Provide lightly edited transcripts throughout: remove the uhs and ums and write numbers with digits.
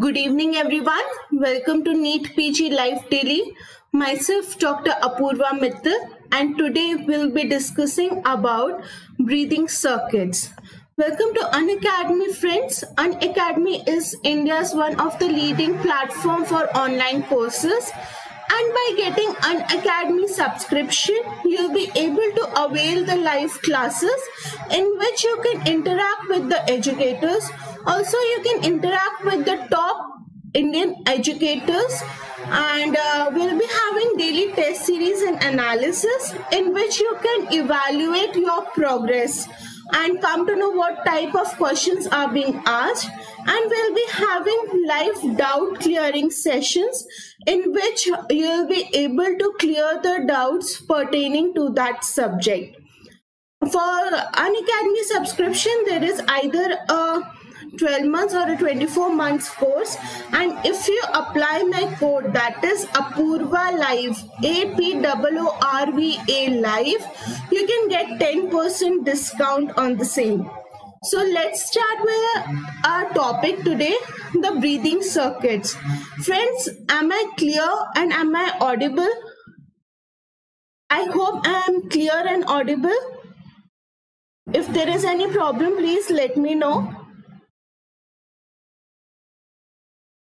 Good evening everyone. Welcome to NEET PG Live Daily. Myself Dr. Apoorva Mittal, and today we'll be discussing about breathing circuits. Welcome to Unacademy friends. Unacademy is India's one of the leading platform for online courses. And by getting Unacademy subscription, you'll be able to avail the live classes in which you can interact with the educators. Also, you can interact with the top Indian educators, and we'll be having daily test series and analysis in which you can evaluate your progress and come to know what type of questions are being asked. And we'll be having live doubt clearing sessions in which you'll be able to clear the doubts pertaining to that subject. For Unacademy subscription, there is either a 12 months or a 24 months course, and if you apply my code, that is Apoorva Live, APOORVA Live, you can get 10% discount on the same. So let's start with our topic today, the breathing circuits. Friends, am I clear and am I audible? I hope I am clear and audible. If there is any problem, please let me know.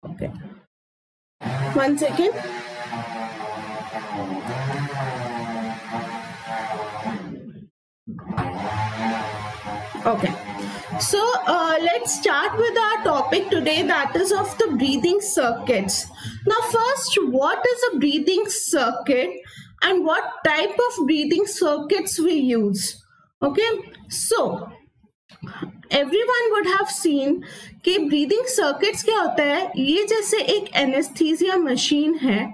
Okay, one second. Okay, so let's start with our topic today, that is of the breathing circuits. Now first, what is a breathing circuit and what type of breathing circuits we use? Okay, so everyone would have seen कि breathing circuits क्या होता है. ये जैसे एक anesthesia machine है,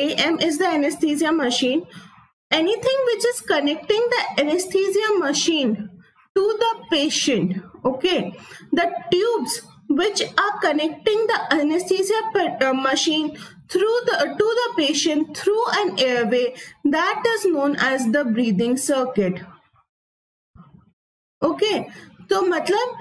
AM is the anesthesia machine. Anything which is connecting the anesthesia machine to the patient, okay, the tubes which are connecting the anesthesia machine to the patient through an airway, that is known as the breathing circuit. Okay, so matlab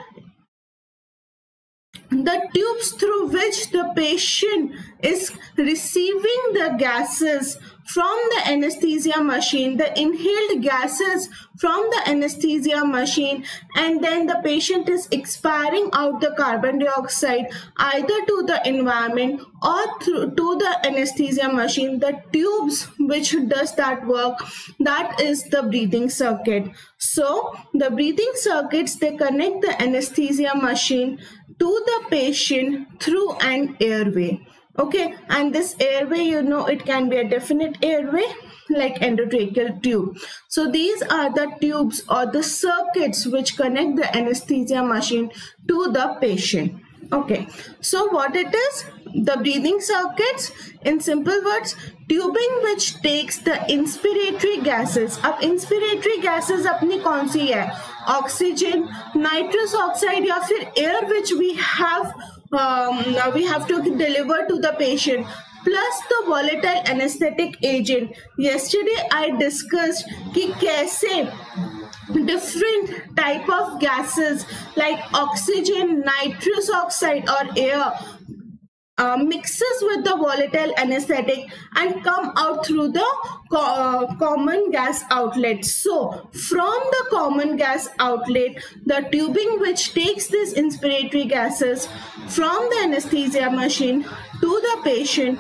the tubes through which the patient is receiving the gases from the anesthesia machine, the inhaled gases from the anesthesia machine, and then the patient is expiring out the carbon dioxide either to the environment or to the anesthesia machine. The tubes which does that work, that is the breathing circuit. So the breathing circuits, they connect the anesthesia machine to the patient through an airway. Okay, and this airway, you know, it can be a definite airway like endotracheal tube. So these are the tubes or the circuits which connect the anesthesia machine to the patient. Okay, so what it is, the breathing circuits, in simple words, tubing which takes the inspiratory gases. अब inspiratory gases अपनी कौन सी है? Oxygen, nitrous oxide या फिर air which we have to deliver to the patient, plus the volatile anesthetic agent. Yesterday I discussed कि कैसे different type of gases like oxygen, nitrous oxide or air mixes with the volatile anesthetic and come out through the common gas outlet. So from the common gas outlet, the tubing which takes these inspiratory gases from the anesthesia machine to the patient,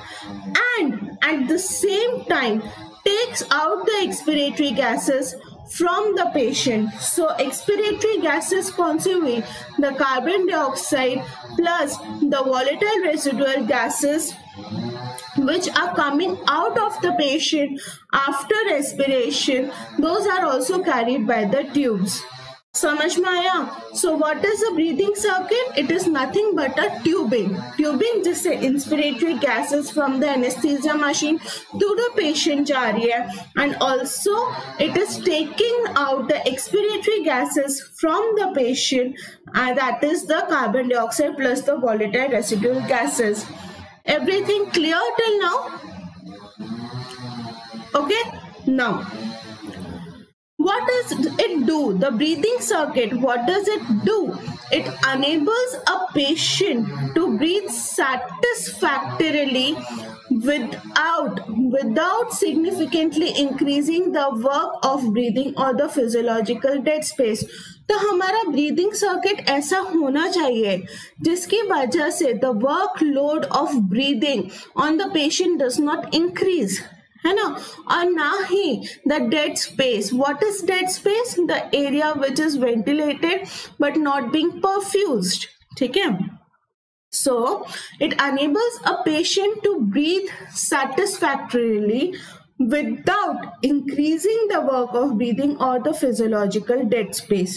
and at the same time takes out the expiratory gases from the patient. So expiratory gases कौन सी हुई? The carbon dioxide plus the volatile residual gases which are coming out of the patient after respiration, those are also carried by the tubes. समझ में आया? So what is a breathing circuit? It is nothing but a tubing. Tubing जिससे inspiratory gases from the anesthesia machine to the patient जा रही है, and also it is taking out the expiratory gases from the patient, and that is the carbon dioxide plus the volatile residual gases. Everything clear till now? Okay, now what does it do? The breathing circuit, what does it do? It enables a patient to breathe satisfactorily without significantly increasing the work of breathing or the physiological dead space. तो हमारा breathing circuit ऐसा होना चाहिए जिसकी वजह से the work load of breathing on the patient does not increase, है ना, और ना ही the dead space. What is dead space? The area which is ventilated but not being perfused. ठीक है. So it enables a patient to breathe satisfactorily without increasing the work of breathing or the physiological dead space.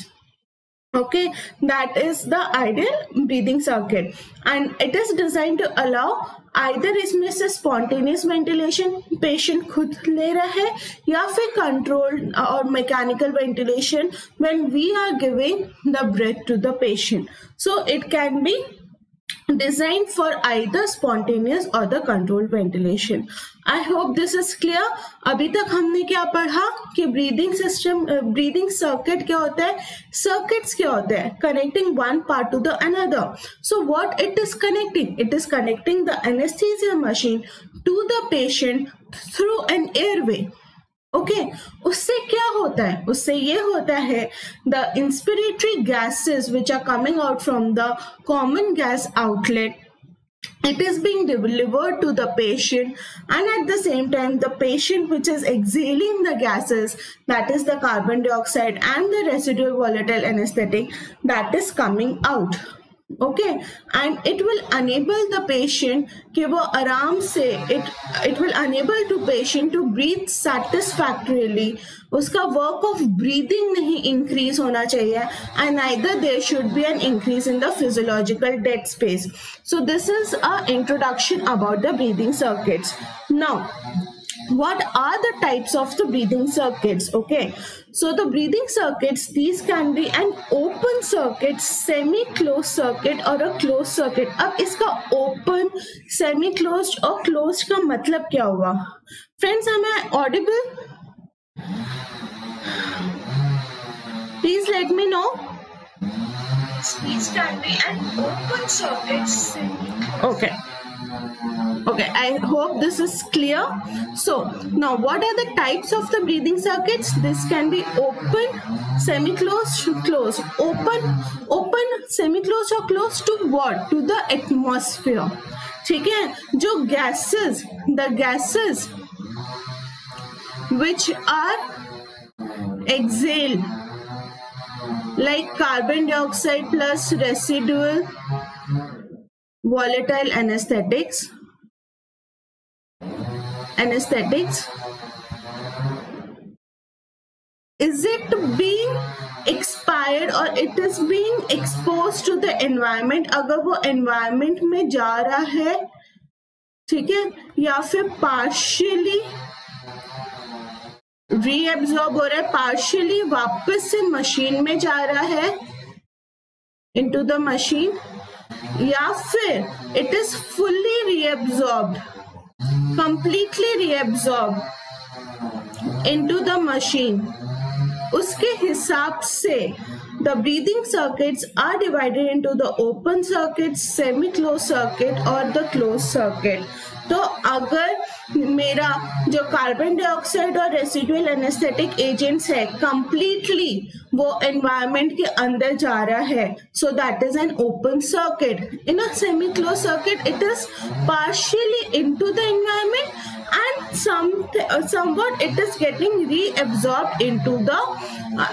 Okay, that is the ideal breathing circuit, and it is designed to allow either इसमें से spontaneous ventilation patient खुद ले रहा है या फिर controlled or mechanical ventilation when we are giving the breath to the patient. So it can be designed for either spontaneous or the controlled ventilation. I hope this is clear. अभी तक हमने क्या पढ़ा कि breathing circuit क्या होता है, circuits क्या होते हैं, connecting one part to the another. So what it is connecting? It is connecting the anesthesia machine to the patient through an airway. Okay उससे क्या होता है? उससे ये होता है the inspiratory gases which are coming out from the common gas outlet, it is being delivered to the patient and at the same time the patient which is exhaling the gases, that is the carbon dioxide and the residual volatile anaesthetic that is coming out. Okay and it will enable the patient कि वो आराम से it will enable to patient to breathe satisfactorily. उसका work of breathing नहीं increase होना चाहिए and neither there should be an increase in the physiological dead space. So this is a introduction about the breathing circuits. Now what are the types of the breathing circuits? Okay, so the breathing circuits, these can be an open circuit, semi closed circuit or a closed circuit. अब इसका open, semi closed और closed का मतलब क्या हुआ? Friends, am I audible? Please let me know. These can be an open circuit, semi closed. Okay. Okay, I hope this is clear. So now what are the types of the breathing circuits? This can be open, semi-closed, closed. Open, semi-closed or closed to what? To the atmosphere. ठीक है, जो gases, the gases which are exhaled like carbon dioxide plus residual volatile anesthetics, is it being expired or it is being exposed to the environment? अगर वो environment में जा रहा है, ठीक है, या फिर partially reabsorb हो रहा है, partially वापस से machine में जा रहा है into the machine, या फिर it is fully reabsorbed, completely reabsorbed into the machine. उसके हिसाब से the breathing circuits are divided into the open circuit, semi close circuit और द क्लोज सर्किट. तो अगर मेरा जो कार्बन डाइऑक्साइड और रेसिडुअल एनेस्थेटिक एजेंट्स है कंप्लीटली वो एनवायरनमेंट के अंदर जा रहा है, so that is an open circuit. In a semi close circuit it is partially into the environment and somewhat it is getting reabsorbed into the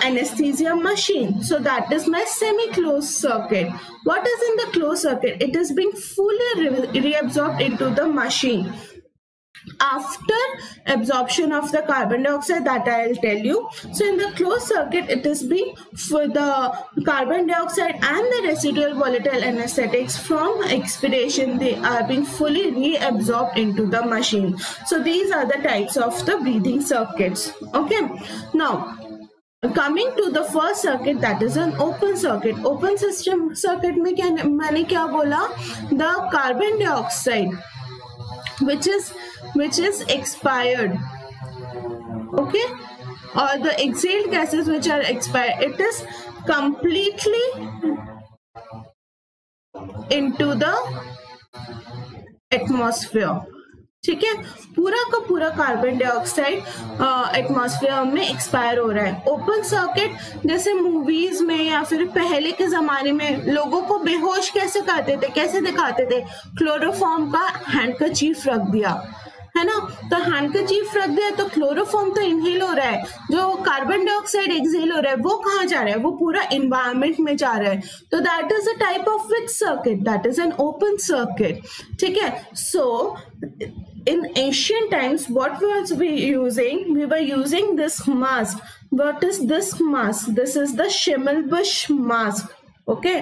anesthesia machine. So that is my semi-closed circuit. What is in the closed circuit? It is being fully reabsorbed into the machine after absorption of the carbon dioxide, that I'll tell you. So in the closed circuit it is being for the carbon dioxide and the residual volatile anesthetics from expiration, they are being fully reabsorbed into the machine. So these are the types of the breathing circuits. Okay, now coming to the first circuit, that is an open circuit. Open system circuit में क्या मैंने क्या बोला? The carbon dioxide which is expired, okay, or the exhaled gases which are expired, it is completely into the atmosphere. ठीक है, पूरा का पूरा कार्बन डाइऑक्साइड एटमॉस्फेयर में एक्सपायर हो रहा है. ओपन सर्किट, जैसे मूवीज में या फिर पहले के जमाने में लोगों को बेहोश कैसे करते थे, कैसे दिखाते थे, क्लोरोफॉर्म का हैंडकरचीफ रख दिया, है ना, तो हैंडकरचीफ रख दिया तो क्लोरोफॉर्म तो इनहेल हो रहा है, जो कार्बन डाइऑक्साइड एक्सहेल हो रहा है वो कहाँ जा रहा है, वो पूरा इन्वायरमेंट में जा रहा है. तो that is a type of which circuit, that is an open circuit. ठीक है, सो in ancient times what was we using, we were using this mask. What is this mask? This is the Schimmelbusch mask. Okay,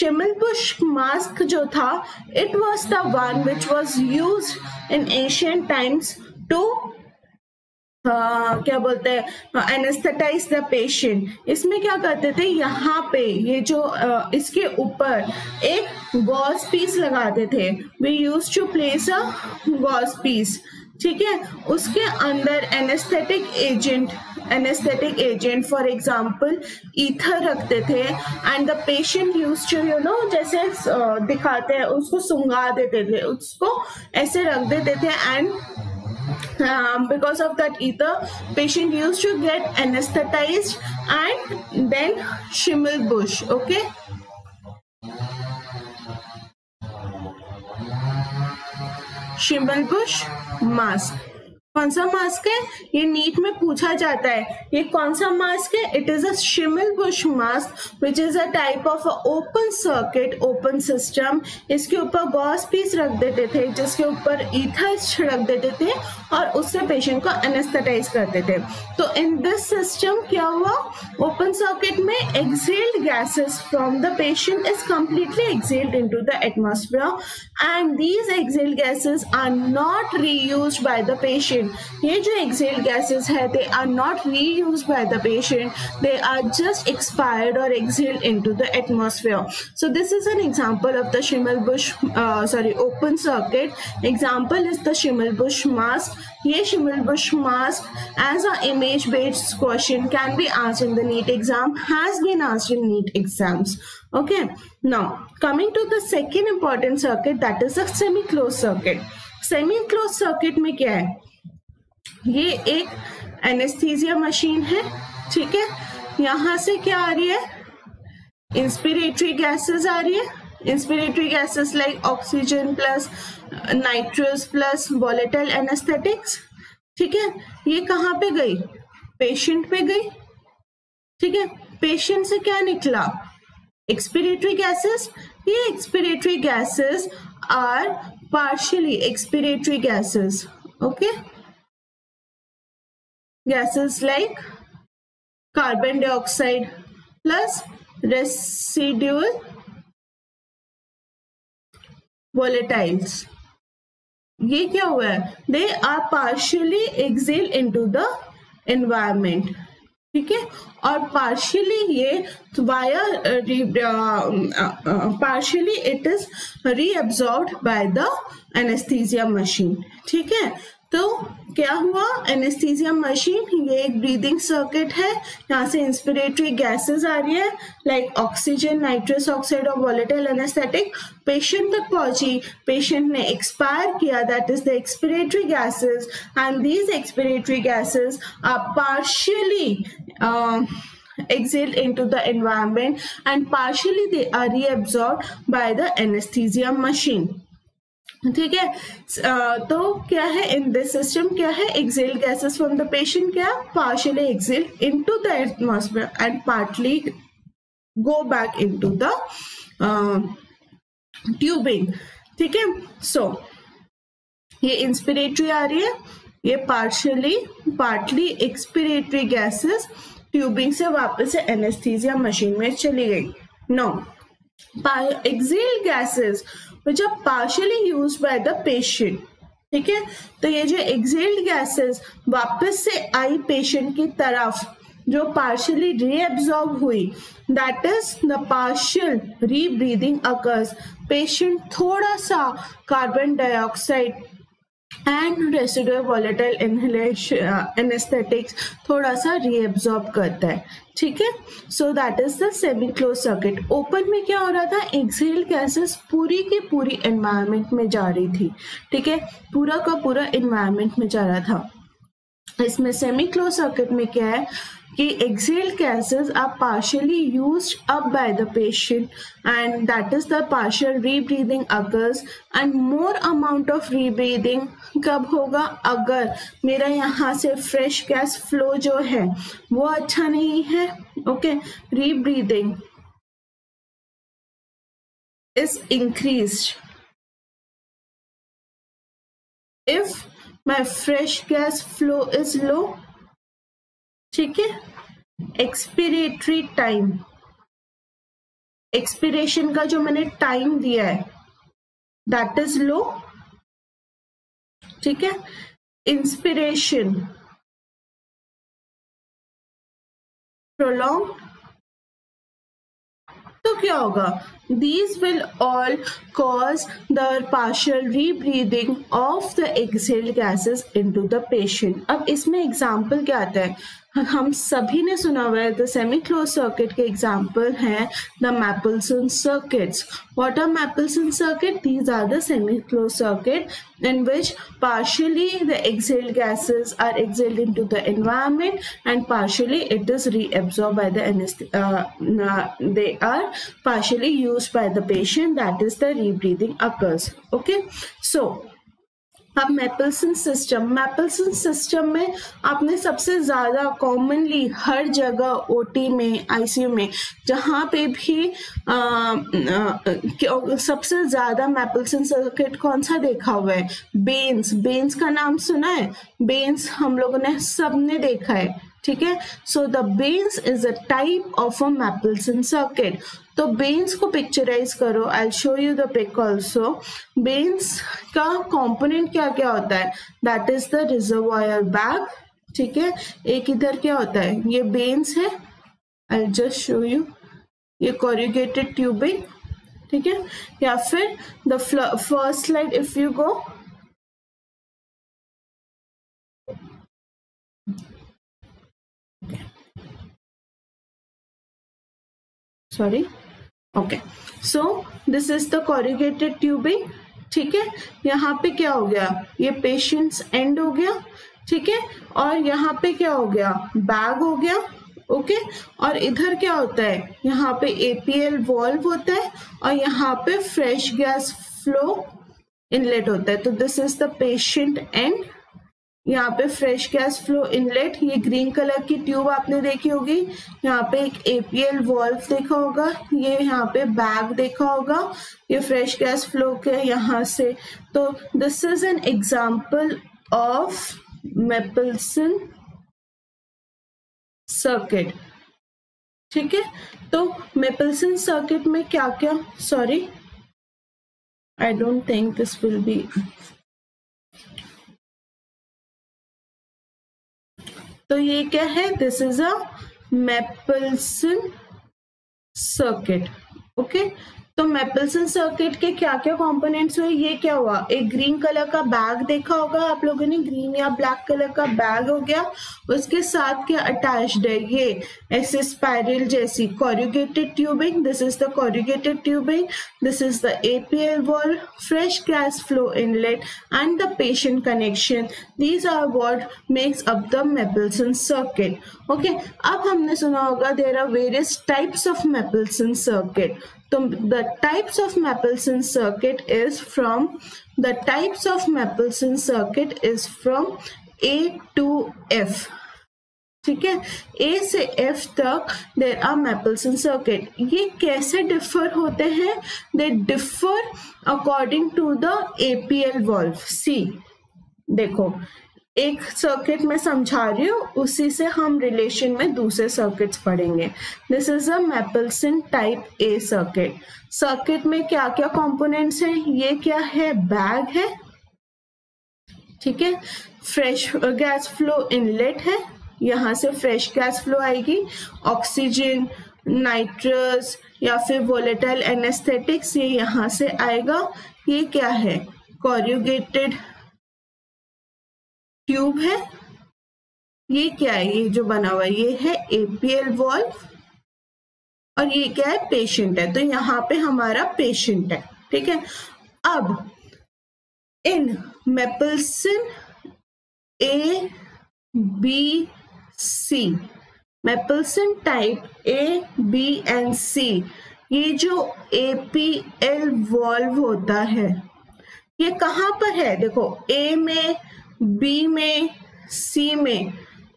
Schimmelbusch mask jo tha, it was the one which was used in ancient times to क्या बोलते हैं, anaesthetise the patient. इसमें क्या करते थे, यहाँ पे ये जो इसके ऊपर एक गॉज पीस लगाते थे, we use to place a gauze piece. ठीक है, उसके अंदर anaesthetic agent for example ether रखते थे, and the patient use to, you know, जैसे दिखाते हैं उसको सूंघा देते थे, उसको ऐसे रख देते थे, and because of that ether patient used to get anesthetized and then Schimmelbusch. Okay, Schimmelbusch mask. कौन सा मास्क है, ये नीट में पूछा जाता है, ये कौन सा मास्क है, it is a Schimmelbusch mask which is a type of open circuit, open system. इसके ऊपर गॉस पीस रख देते थे, जिसके ऊपर ईथर छिड़क देते थे और उससे पेशेंट को एनेस्थेटाइज करते थे. तो इन दिस सिस्टम क्या हुआ, ओपन सर्किट में exhaled gases from the patient is completely exhaled into the atmosphere, and these exhaled gases are not reused by the patient. ये जो एक्सहेल्ड गैसेस है, they are not reused by the patient, they are just expired और exhaled into the atmosphere. So this is an example of the Schimmelbusch, sorry, open circuit. Example is the Schimmelbusch mask. ये Schimmelbusch mask as a image based question can be asked in the NEET exam, has been asked in NEET exams. Okay, now coming to the second important circuit, that is a semi closed circuit. Semi closed circuit में क्या है, ये एक anaesthesia machine है. ठीक है, यहाँ से क्या आ रही है, इंस्पिरेटरी गैसेस आ रही है, inspiratory gases like oxygen plus nitrous plus volatile anaesthetics. ठीक है, ये कहाँ पे गई, पेशेंट पे गई. ठीक है, पेशेंट से क्या निकला, एक्सपिरेटरी गैसेस. ये expiratory gases are partially expiratory gases. Okay, gases like carbon dioxide plus residual volatiles. ये क्या हुआ है, they are partially exhaled into the environment. ठीक है, और partially ये partially it is reabsorbed by the anesthesia machine. ठीक है, तो क्या हुआ, एनेस्थीसिया मशीन, ये एक ब्रीदिंग सर्किट है, यहाँ से इंस्पिरेटरी गैसेस आ रही है लाइक ऑक्सीजन, नाइट्रस ऑक्साइड और वोलेटाइल एनेस्थेटिक, पेशेंट तक पहुंची, पेशेंट ने एक्सपायर किया, that is the expiratory gases, and these expiratory gases are partially exhaled into the environment and partially they are reabsorbed by the anesthesia machine. ठीक है, तो क्या है, इन दिस सिस्टम क्या है, exhale gases from the patient क्या, partially exhale into the atmosphere and partly go back into the tubing. ठीक है, सो ये इंस्पिरेटरी आ रही है, ये पार्टली एक्सपिरेटरी गैसेस ट्यूबिंग से वापस एनेस्थीसिया मशीन में चली गई. No exhale gases which are partially used by the patient. ठीक है, तो ये जो एक्सहेल्ड गैसेस वापस से आई पेशेंट की तरफ, जो पार्शियली रीअब्सॉर्ब हुई, that is the partial rebreathing occurs. Patient थोड़ा सा carbon dioxide and residual volatile anaesthetics थोड़ा सा रीएब्जॉर्ब करता है, ठीक है। So that is the semi close circuit. Open में क्या हो रहा था, एक्सहेल गैसेस पूरी की पूरी एनवायरमेंट में जा रही थी, ठीक है, पूरा का पूरा एनवायरमेंट में जा रहा था। इसमें सेमी क्लोज सर्किट में क्या है कि exhaled gases are partially used up by the patient, and that is the partial rebreathing occurs, and more amount of rebreathing कब होगा, अगर मेरा यहाँ से fresh gas flow जो है वो अच्छा नहीं है, okay, rebreathing is increased if my fresh gas flow is low, ठीक है। एक्सपिरेटरी टाइम, एक्सपिरेशन का जो मैंने टाइम दिया है दैट इज लो, ठीक है। इंस्पिरेशन प्रोलॉन्ग, तो क्या होगा, these will all cause the partial rebreathing of the exhaled gases into the patient. अब इसमें एग्जाम्पल क्या आता है, हम सभी ने सुना हुआ है, द सेमी क्लोज सर्किट के एग्जाम्पल हैं the Mapleson circuits. What are Mapleson circuit, these are the semi close circuit in which partially the exhaled gases are exhaled into the environment and partially it is reabsorb by the they are partially used by the patient, that is the rebreathing occurs, okay. So अब Mapleson system में आपने सबसे ज़्यादा commonly हर जगह OT में, ICU में, जहाँ पे भी सबसे ज़्यादा मैपलसन सर्किट कौन सा देखा हुआ है, बेन्स का नाम सुना है, बेन्स हम लोगों ने सबने देखा है, ठीक है। सो द बेन्स is a type of a Mapleson circuit. तो बेन्स को पिक्चराइज करो, I will show you the pic also. बेन्स का कंपोनेंट क्या क्या होता है, that is the reservoir bag, ठीक है। एक इधर क्या होता है, ये बेन्स है, I will just show you, ये कॉर्रुगेटेड ट्यूबिंग, ठीक है। या फिर the first slide if you go, sorry, okay, so this is the corrugated tubing, ठीक है। यहाँ पे क्या हो गया, ये पेशेंट्स एंड हो गया, ठीक है, और यहाँ पे क्या हो गया, बैग हो गया, ओके, और इधर क्या होता है, यहाँ पे एपीएल वॉल्व होता है और यहाँ पे फ्रेश गैस फ्लो इनलेट होता है। तो this is the patient end, यहाँ पे फ्रेश गैस फ्लो इनलेट, ये ग्रीन कलर की ट्यूब आपने देखी होगी, यहाँ पे एक एपीएल वॉल्व देखा होगा, ये यहाँ पे बैग देखा होगा, ये फ्रेश गैस फ्लो के यहाँ से। तो this is an example of Mapleson circuit, ठीक है। तो मैपलसन सर्किट में क्या क्या, sorry I don't think this will be, तो ये क्या है, this is a Mapleson circuit, okay. तो मैपलसन सर्किट के क्या क्या कंपोनेंट्स हुए, ये क्या हुआ, एक ग्रीन कलर का बैग देखा होगा आप लोगों ने, ग्रीन या ब्लैक कलर का बैग हो गया, उसके साथ क्या अटैच्ड है, ये ऐसे स्पाइरल जैसी corrugated tubing, this is the corrugated tubing, this is the APL valve, fresh gas flow inlet and the patient connection, these are what makes up the Mapleson circuit, okay. अब हमने सुना होगा there are various types of Mapleson circuit. तो the types of Mapleson circuit is from, the types of Mapleson circuit is from A to F, ठीक है। A से F तक there are Mapleson circuit. ये कैसे डिफर होते हैं, they differ according to the APL valve. See देखो, एक सर्किट में समझा रही हूँ, उसी से हम रिलेशन में दूसरे सर्किट्स पढ़ेंगे। This is a Mapleson type A circuit. Circuit में क्या क्या कंपोनेंट्स हैं, ये क्या है, बैग है, ठीक है, फ्रेश गैस फ्लो इनलेट है, यहाँ से फ्रेश गैस फ्लो आएगी, ऑक्सीजन, नाइट्रस या फिर वोलेटाइल एनेस्थेटिक्स, ये यहाँ से आएगा, ये क्या है, कॉर्रुगेटेड ट्यूब है, ये क्या है, ये जो बना हुआ है ये है एपीएल वॉल्व, और ये क्या है, पेशेंट है। तो यहाँ पे हमारा पेशेंट है, ठीक है। अब इन Mapleson A B C, Mapleson type A B and C, ये जो एपीएल वॉल्व होता है ये कहाँ पर है, देखो ए में, बी में, सी में,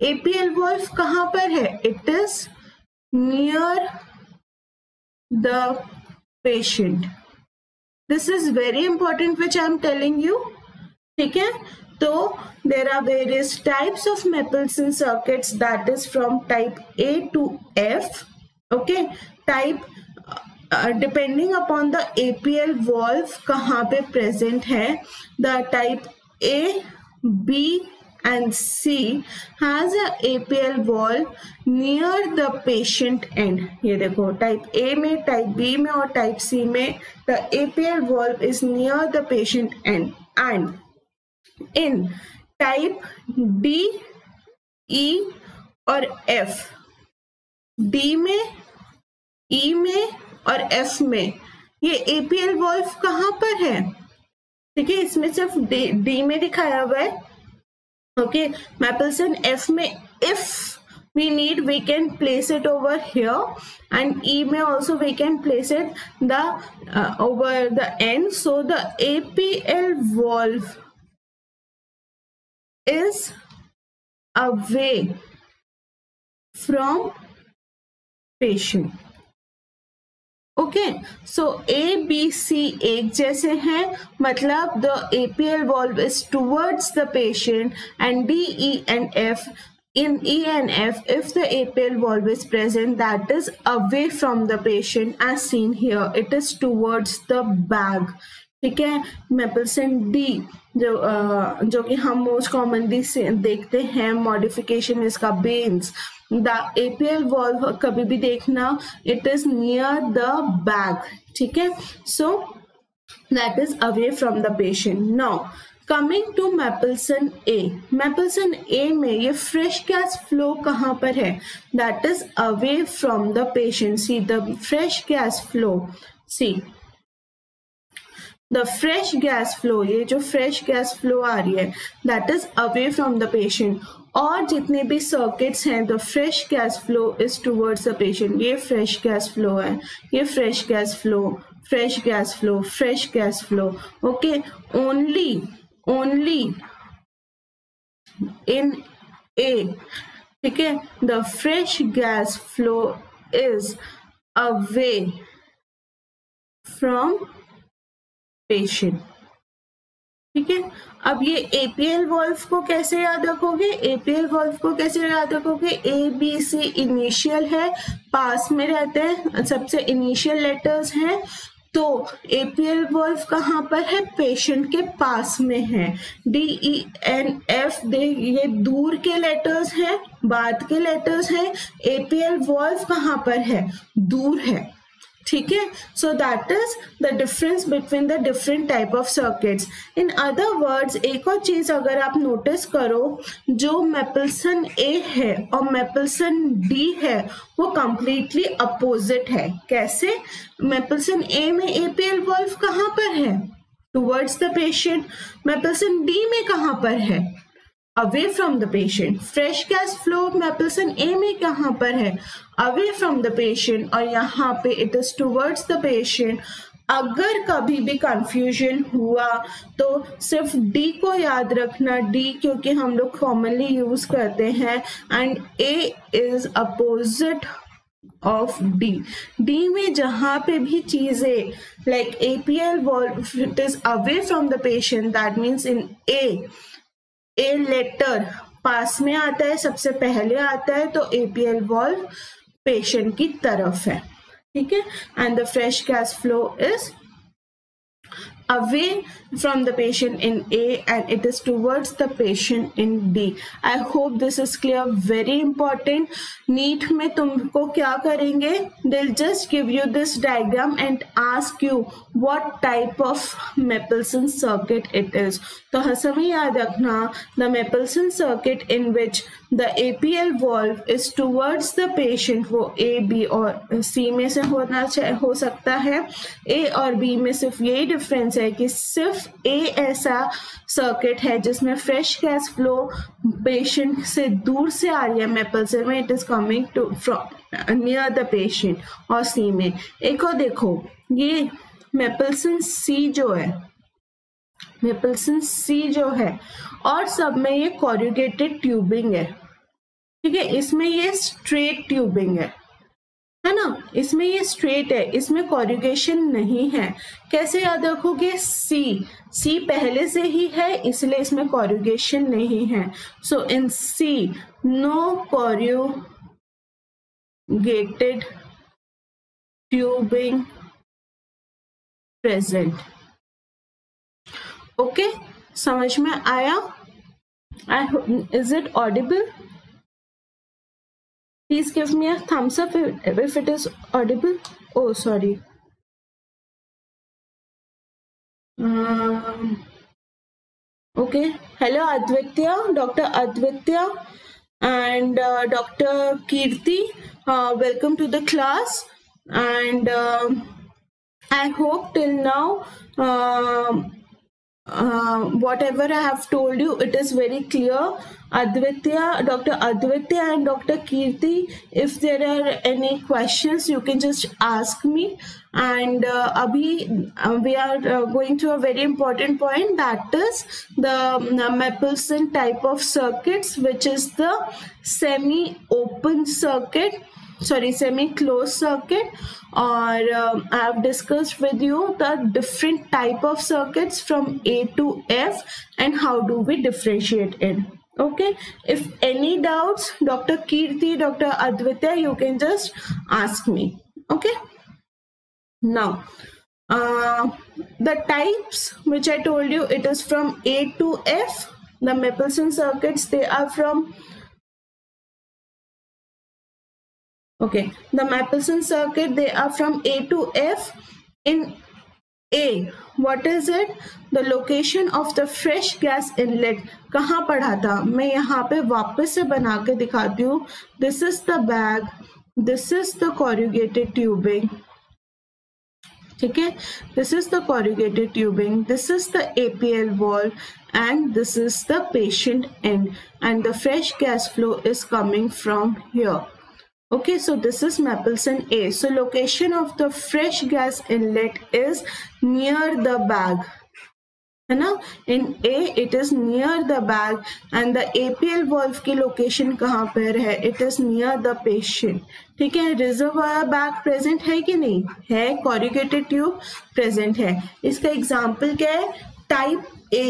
एपीएल वॉल्व कहाँ पर है, it is near the patient. This is very important which I am telling you, ठीक है। तो there are various types of Mapleson circuits, that is from type A to F, okay. Type depending upon the APL valve कहाँ पे present है, the type A B and C has a APL valve near the patient end. ये देखो type A में, type B में और type C में the APL valve is near the patient end, and in type D, E और F, D में, E में और F में ये APL valve कहाँ पर है, ठीक है। इसमें सिर्फ D में दिखाया हुआ है, okay. Mapleson F में, if we need we can place it over here, and E में also we can place it the over the end. So the APL valve is away from patient, okay. So A B C एक जैसे हैं, मतलब the APL valve is towards the patient, and D E and F, in E and F if the APL valve is present that is away from the patient, as seen here it is towards the bag, ठीक है। Mapleson D जो कि हम most commonly देखते हैं, modification इसका बेन्स, the APL valve कभी भी देखना it is near the bag, ठीक है। So that is away from the patient. Now coming to Mapleson A, Mapleson A में ये फ्रेश गैस फ्लो कहाँ पर है, that is away from the patient. See the fresh gas flow, see the fresh gas flow, ये जो fresh gas flow आ रही है that is away from the patient. और जितने भी सर्किट्स हैं the fresh gas flow is towards the patient. ये फ्रेश गैस फ्लो है, ये fresh gas flow, fresh gas flow, fresh gas flow, okay. Only in A, ठीक है, the fresh gas flow is away from patient, ठीक है। अब ये APL valve को कैसे याद रखोगे, एपीएल वॉल्व को कैसे याद रखोगे, ए बी सी इनिशियल है, पास में रहते हैं, सबसे इनिशियल लेटर्स हैं, तो एपीएल वॉल्व कहाँ पर है, पेशेंट के पास में है। डी ई एन एफ दे ये दूर के लेटर्स हैं, बाद के लेटर्स हैं, एपीएल वॉल्व कहाँ पर है, दूर है, ठीक है। So that is the difference between the different type of circuits. In other words, एक और चीज अगर आप नोटिस करो, जो Mapleson A है और Mapleson D है वो कंप्लीटली अपोजिट है। कैसे, Mapleson A में एपीएल वॉल्व कहाँ पर है, towards the patient. Mapleson D में कहाँ पर है, away from the patient. Fresh gas flow Mapleson A में कहाँ पर है, अवे फ्रॉम द पेशेंट, और यहाँ पे it is towards the patient. अगर कभी भी कंफ्यूजन हुआ तो सिर्फ D को याद रखना, D क्योंकि हम लोग कॉमनली यूज करते हैं, and A is opposite of D। D में जहाँ पे भी चीजें like APL valve it is away from the patient, that means in A letter पास में आता है, सबसे पहले आता है, तो एपीएल वॉल्व पेशेंट की तरफ है, ठीक है। And the fresh gas flow is away from the patient in A and it is towards the patient in D। I hope this is clear, very important. NEET में तुमको क्या करेंगे, they just give you this diagram and ask you what type of Mapleson circuit it is. The Hasamiadakna, the Mapleson circuit in which the APL valve is towards the patient, वो A, B और C में से हो सकता है। A और B में सिर्फ यही डिफरेंस है कि सिर्फ A ऐसा सर्किट है जिसमें फ्रेश गैस फ्लो पेशेंट से दूर से आ रही है, Mapleson में it is coming to from near the patient, और C में। एक और देखो ये Mapleson C जो है, Mapleson C जो है, और सब में ये कॉर्रुगेटेड ट्यूबिंग है, ठीक है, इसमें ये स्ट्रेट ट्यूबिंग है ना, इसमें ये स्ट्रेट है, इसमें कॉर्रुगेशन नहीं है। कैसे याद रखोगे? C पहले से ही है इसलिए इसमें कॉर्रुगेशन नहीं है। So in C no corrugated tubing present. Okay, समझ में आया? I hope, is it audible? Please give me a thumbs up if it is audible. Oh, sorry. Okay. Hello, Advitya, Dr. Advitya and Dr. Kirti. Welcome to the class. And I hope till now whatever I have told you, it is very clear. Advitya, Dr. Advitya. and Dr. Kirti, if there are any questions, you can just ask me. And abhi we are going to a very important point, that is the Mapleson type of circuits, which is the semi-open circuit. Sorry, semi-closed circuit, or I have discussed with you the different type of circuits from A to F and how do we differentiate it. Okay, if any doubts, Dr. Kirti, Dr. Advitya, you can just ask me. Okay, now the types which I told you, it is from A to F. The Mapleson circuits, they are from the Mapleson circuit, they are from A to F. In A, what is it? The location of the fresh gas inlet. कहाँ पढ़ा था? मैं यहाँ पे वापस से बना के दिखाती हूँ. This is the bag. This is the corrugated tubing. ठीक है? This is the corrugated tubing. This is the APL valve, and this is the patient end. And the fresh gas flow is coming from here. Okay, so this is Mapleson A. So location of the fresh gas inlet is near the bag. है ना? In A, it is near the bag, and the APL valve की location कहाँ पर है? It is near the patient. ठीक है, reservoir bag present है कि नहीं? है, corrugated tube present है. इसका example क्या है? Type A.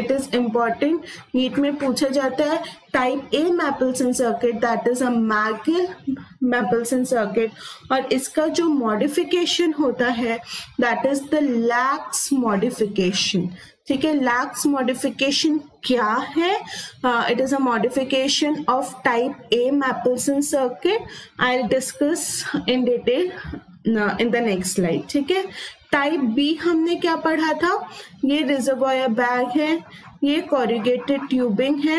It is important. NEET में पूछा जाता है type A Mapleson circuit, that is a Mapleson circuit, और इसका जो मॉडिफिकेशन होता है that is the Lack's modification. ठीक है, Lack's modification क्या है? It is a modification of type A Mapleson circuit. I'll discuss in detail in the next slide. ठीक है, टाइप बी हमने क्या पढ़ा था? ये रिजर्वॉयर बैग है, ये कॉर्रुगेटेड ट्यूबिंग है,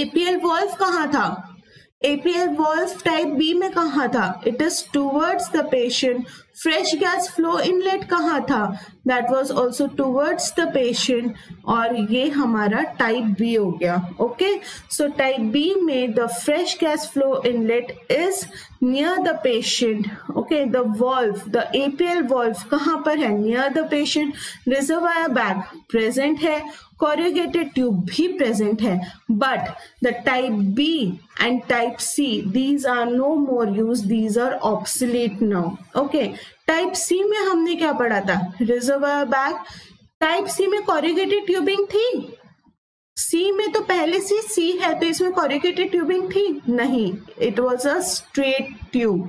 एपीएल वॉल्व कहाँ था? एपीएल वॉल्व टाइप बी में कहाँ था? It is towards the patient. Fresh gas flow inlet कहाँ था? That was also towards the patient, और ये हमारा टाइप बी हो गया. ओके, सो टाइप बी में the fresh gas flow inlet is near the patient. Okay, the valve, the APL valve कहाँ पर है? Near the patient. Reservoir bag present है, corrugated tube भी present है, but the type B and type C, these are no more used, these are obsolete now. Okay, type C में हमने क्या पढ़ा था? Reservoir bag. टाइप सी में corrugated tubing थी? सी में तो पहले से सी है, तो इसमें corrugated tubing थी? नहीं, it was a straight tube.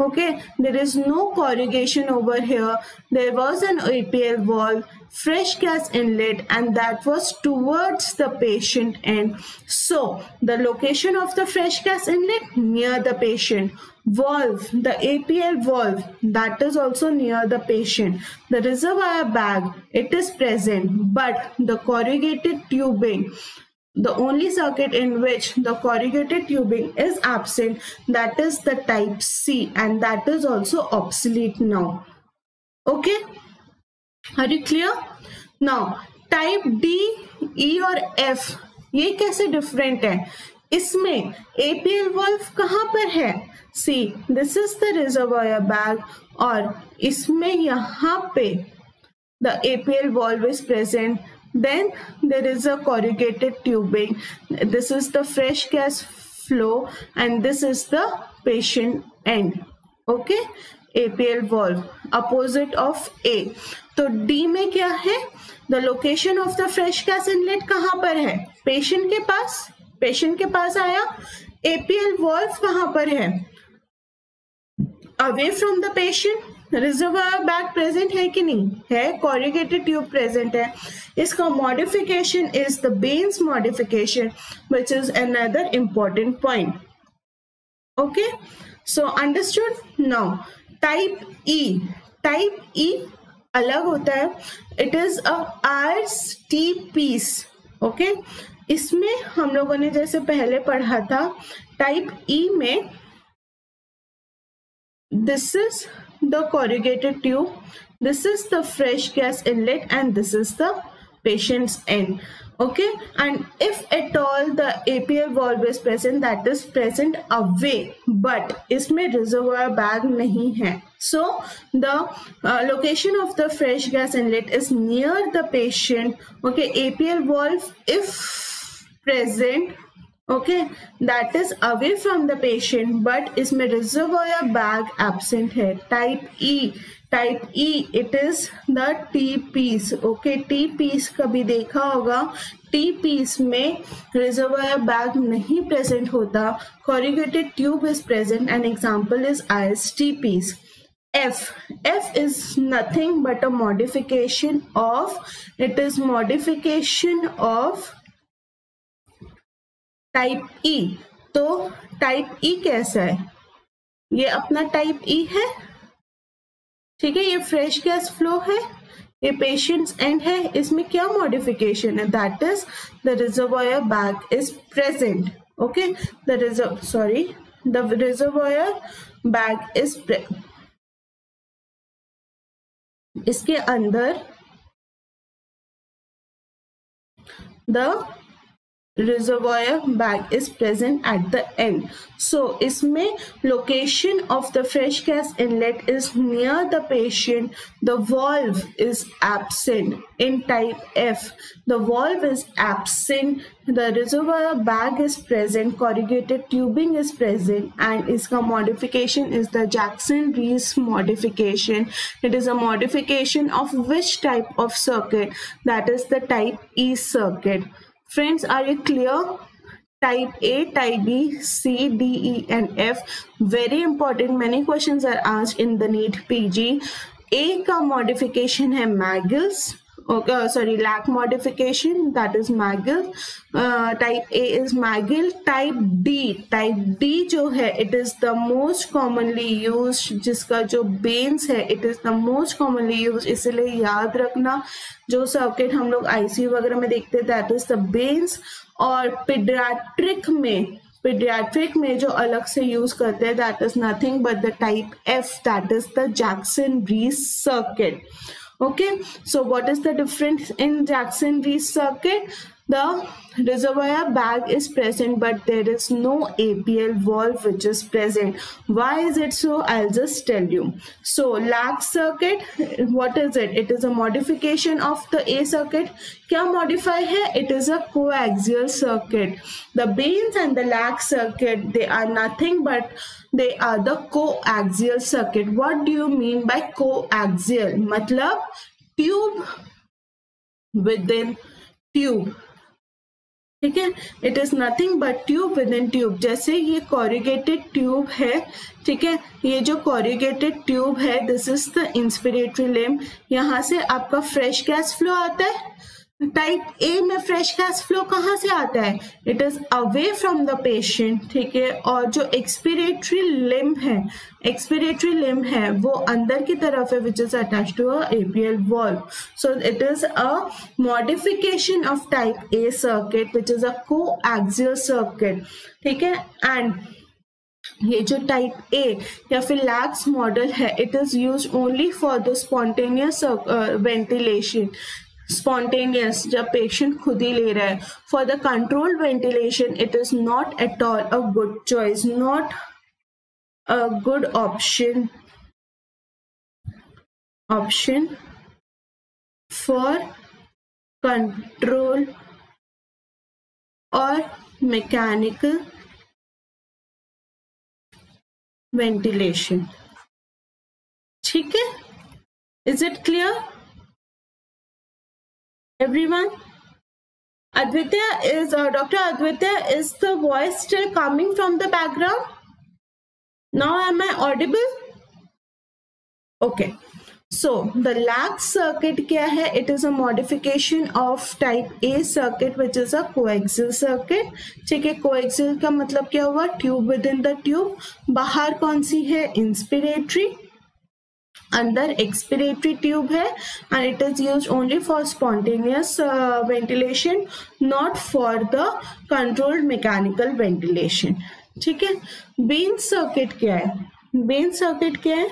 Okay, there is no corrugation over here. There was an APL valve. fresh gas inlet, and that was towards the patient end. So the location of the fresh gas inlet, near the patient. Valve, the APL valve, that is also near the patient. The reservoir bag, it is present, but the corrugated tubing, the only circuit in which the corrugated tubing is absent, that is the type C, and that is also obsolete now. Okay, are you clear? Now type D, E और F, ये कैसे different है? इसमें APL valve कहाँ पर है? See, this is the reservoir bag, और इसमें यहाँ पे the APL valve is present. Then there is a corrugated tubing. This is the fresh gas flow, and this is the patient end. Okay, APL valve, opposite of A. तो D में क्या है? The location of the fresh gas inlet कहाँ पर है? Patient के पास. Patient के पास आया. APL valve कहाँ पर है? Away from the patient. Reservoir bag present है कि नहीं है? कॉर्डिगेटेड ट्यूब प्रेजेंट है. इसका modification is the Bain's modification, which is another important point. Okay, so understood. Now type E. Type E अलग होता है. It is a Ayre's T piece. Okay, इसमें हम लोगों ने जैसे पहले पढ़ा था, टाइप ई में this is the corrugated tube, this is the fresh gas inlet, and this is the patient's end. Okay, and if at all the APL valve is present, that is present away, but इसमें reservoir bag नहीं है. So the location of the fresh gas inlet is near the patient. Okay, APL valve if present, okay, that is away from the patient, but इसमें reservoir bag absent है. Type E, type E, it is the T piece. Okay, T piece कभी देखा होगा. T piece में reservoir bag नहीं present होता. Corrugated tube is present. An example is IST piece. F, F is nothing but a modification of. It is modification of type E. तो type ई कैसा है? ये अपना टाइप ई है, ठीक है. ये फ्रेश गैस फ्लो है, ये पेशेंट्स एंड है. इसमें क्या मॉडिफिकेशन है? That is the reservoir bag is present. Okay, the reservoir bag is, इसके अंदर the reservoir bag is present at the end. So इसमें location of the fresh gas inlet is near the patient. The valve is absent. In type F, the valve is absent. The reservoir bag is present. Corrugated tubing is present, and इसका modification is the Jackson-Rees modification. It is a modification of which type of circuit? That is the type E circuit. Friends, are you clear? Type A, type B, C, D, E, and F. Very important. Many questions are asked in the NEET PG. A का modification है Magill's. Okay, sorry, Lack modification, that is Magill. Type A is Magill. Type D, type D जो है, it is the most commonly used. जिसका जो Bain's है, it is the most commonly used. इसलिए याद रखना, जो सर्किट हम लोग ICU वगैरह में देखते हैं, that is the Bain's. और pediatric में, पीडियाट्रिक में जो अलग से यूज करते हैं, that is nothing but the type F, that is the Jackson-Rees circuit. Okay, so what is the difference in Jackson-Rees circuit? The reservoir bag is present, but there is no APL valve which is present. Why is it so? I'll just tell you. So Lack circuit, what is it? It is a modification of the A circuit. क्या modify है? It is a coaxial circuit. The Bain's and the Lack circuit, they are nothing but they are the coaxial circuit. What do you mean by coaxial? मतलब tube within tube. ठीक है, it is nothing but tube with in tube. जैसे ये corrugated tube है, ठीक है, ये जो कॉरिगेटेड ट्यूब है this is the inspiratory limb. यहाँ से आपका फ्रेश गैस फ्लो आता है। टाइप ए में फ्रेश गैस फ्लो कहाँ से आता है? It is away from the patient, ठीक है। और जो एक्सपिरेटरी लिम्ब है, एक्सपिरेटरी लिम्ब है वो अंदर की तरफ है, which is attach to a APL valve. So it is a modification of type A circuit which is a coaxial circuit, ठीक है। एंड ये जो टाइप ए या फिर लैक्स मॉडल है it is use only for the spontaneous ventilation, spontaneous जब patient खुद ही ले रहा है। For the controlled ventilation it is not at all a good choice, not a good option for control or mechanical ventilation, ठीक है। Is it clear everyone? Advitya is Dr. Advitya, is the voice still coming from the background? Now am I audible? Okay. So the Lack circuit क्या है? It is a modification of type A circuit which is a coaxial circuit, ठीक है। Coaxial का मतलब क्या हुआ? Tube within the tube. बाहर कौन सी है? Inspiratory. अंदर एक्सपिरेटरी ट्यूब है and it is use only for spontaneous ventilation, not for the controlled mechanical ventilation, ठीक है। बेन सर्किट क्या है? बेन सर्किट क्या है?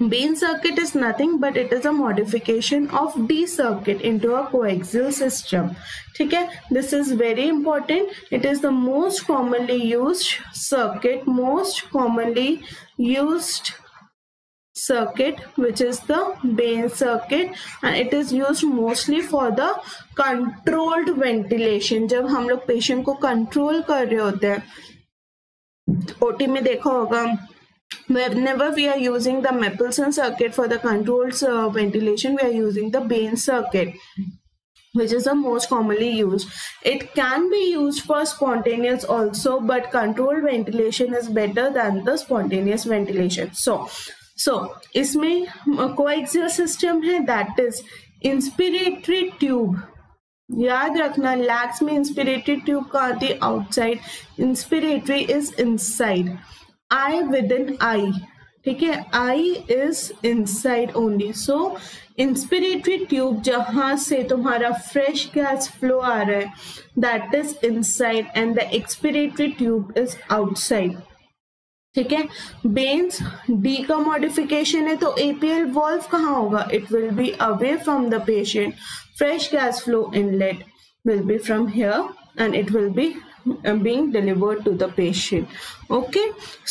Bain circuit is nothing but it is a modification of D circuit into a coaxial system, ठीक है। This is very important, it is the most commonly used circuit, most commonly used circuit which is the Bain circuit and it is used mostly for the controlled ventilation. जब हम लोग patient को control कर रहे होते हैं, OT में देखा होगा, whenever we are using the Mapleson circuit for the controlled ventilation we are using the Bain circuit which is the most commonly used. It can be used for spontaneous also but controlled ventilation is better than the spontaneous ventilation. So, इसमें coaxial system है, that is inspiratory tube. याद रखना Lack's में inspiratory tube कहाँ आती है? Outside. Inspiratory is inside, I with in I, ठीक है, I is inside only. So inspiratory tube जहाँ से तुम्हारा फ्रेश गैस फ्लो आ रहा है that is inside and the expiratory tube is outside, ठीक है। बेन्स डी का मॉडिफिकेशन है तो एपीएल वॉल्व कहाँ होगा? It will be away from the patient, fresh gas flow inlet will be from here and it will be being delivered to the patient. Okay,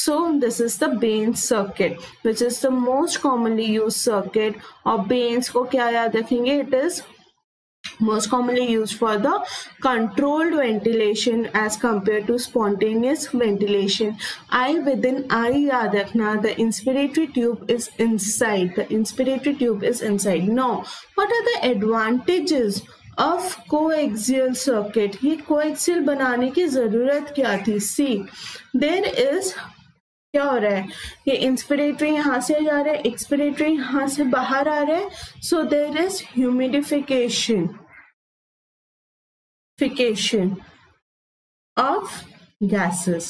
so this is the Bain circuit which is the most commonly used circuit. और Bain's को क्या याद रखेंगे? It is most commonly used for the controlled ventilation as compared to spontaneous ventilation. I within I याद रखना, the inspiratory tube is inside. The inspiratory tube is inside. Now, what are the advantages of coaxial circuit? ये coaxial बनाने की जरूरत क्या थी? See, there is क्या हो रहा है? ये इंस्पिरेटरी यहाँ से जा रहा है, एक्सपिरेटरी यहाँ से बाहर आ रहा है, so there is humidification of gases,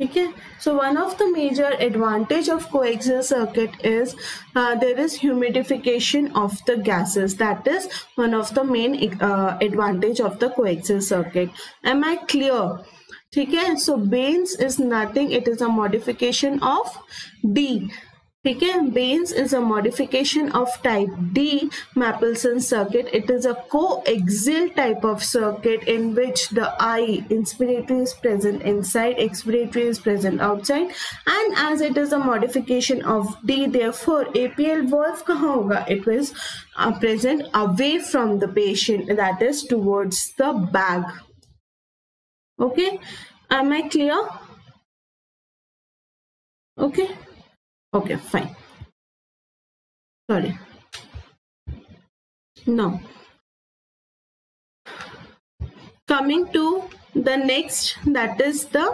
ठीक है। So one of the major advantage of coaxial circuit is there is humidification of the gases, that is one of the main advantage of the coaxial circuit. Am I clear? ठीक है। So Bain's is nothing, it is a modification of D, ठीक है। Bain's is a modification of type D Mapleson circuit, it is a coaxial type of circuit in which the I inspiratory is present inside, expiratory is present outside and as it is a modification of D therefore APL valve कहाँ होगा? It is present away from the patient, that is towards the bag. Okay, am I clear? Okay, okay, fine. Sorry. Now, Coming to the next, that is the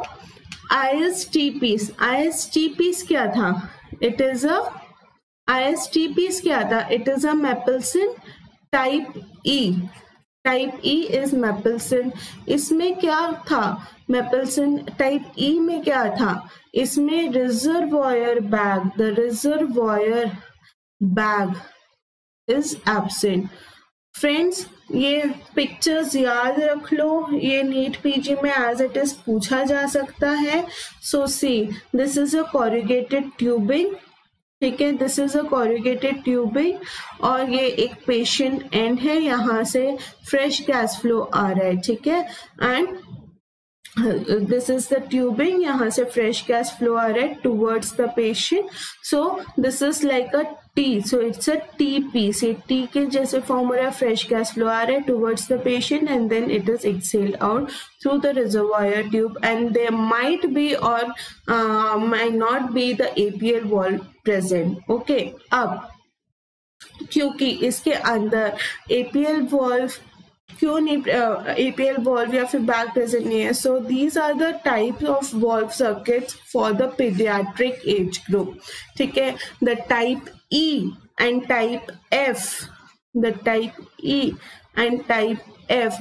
ISTPs. ISTPs क्या था? It is a Mapleson type E. Type E इज Mapleson. इसमें क्या था? Mapleson type E में क्या था? इसमें reservoir bag, the reservoir bag is absent. Friends, ये पिक्चर्स याद रख लो, ये नीट पीजी में एज इट इज पूछा जा सकता है. So see, this is a corrugated tubing, ठीक है, this is a corrugated tubing, और ये एक पेशेंट एंड है, यहाँ से फ्रेश गैस फ्लो आ रहा है, ठीक है, and this is the tubing, यहाँ से fresh gas flow आ रहा है towards the patient. So this is like a T, so it's a TP. से T के जैसे form हो रहा है, fresh gas flow आ रहा है towards the patient and then it is exhaled out through the reservoir tube, and there might be or might not be the APL wall present. Okay, अब क्योंकि इसके अंदर APL valve क्यों नहीं, APL valve या फिर बैग प्रेजेंट नहीं है. So these are the types of valve circuits for the paediatric age group, ठीक है. The type E and type F, the type E and type F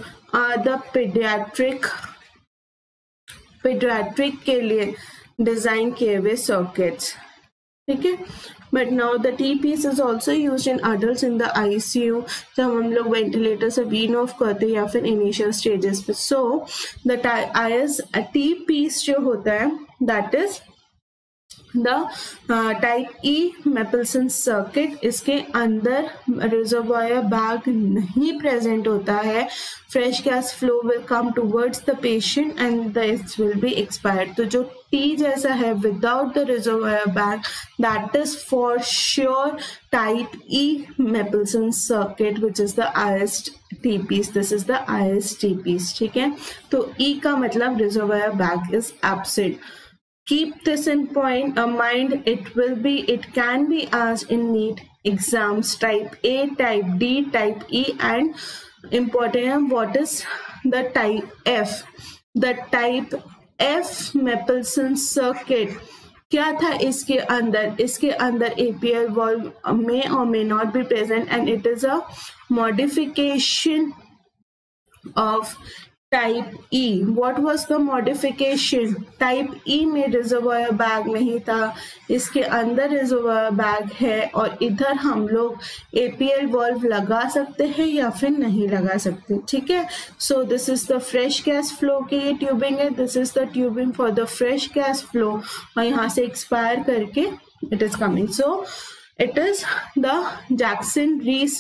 are the pediatric के लिए design किए हुए circuits, ठीक है. But now the T piece is also use in adult in the ICU, जब हम लोग वेंटिलेटर से वीन ऑफ करते हैं या फिर इनिशियल स्टेजेस पे. सो द टी पीस जो होता है, that is the type E Mapleson circuit, इसके अंदर रिजर्वायर बैग नहीं प्रेजेंट होता है. Fresh gas flow will come towards the patient and this will be expired. तो जो T जैसा है without the reservoir bag, that is for sure type E Mapleson circuit, which is the ISTPs. This is the ISTPs, ठीक है. तो E का मतलब reservoir bag is absent. Keep this in mind. It can be asked in NEET exams, type A, type D, type E, and important, what is the type F? The type F Mapleson circuit. क्या था इसके अंदर? इसके अंदर APL valve may or may not be present, and it is a modification of type E. What was the modification? Type E में reservoir bag नहीं था, इसके अंदर रिजर्वायर बैग है, और इधर हम लोग APL valve लगा सकते हैं या फिर नहीं लगा सकते, ठीक है. So this is the fresh gas flow की ये ट्यूबिंग है, this is the tubing for the fresh gas flow, और यहाँ से एक्सपायर करके it is coming. So it is the Jackson-Rees,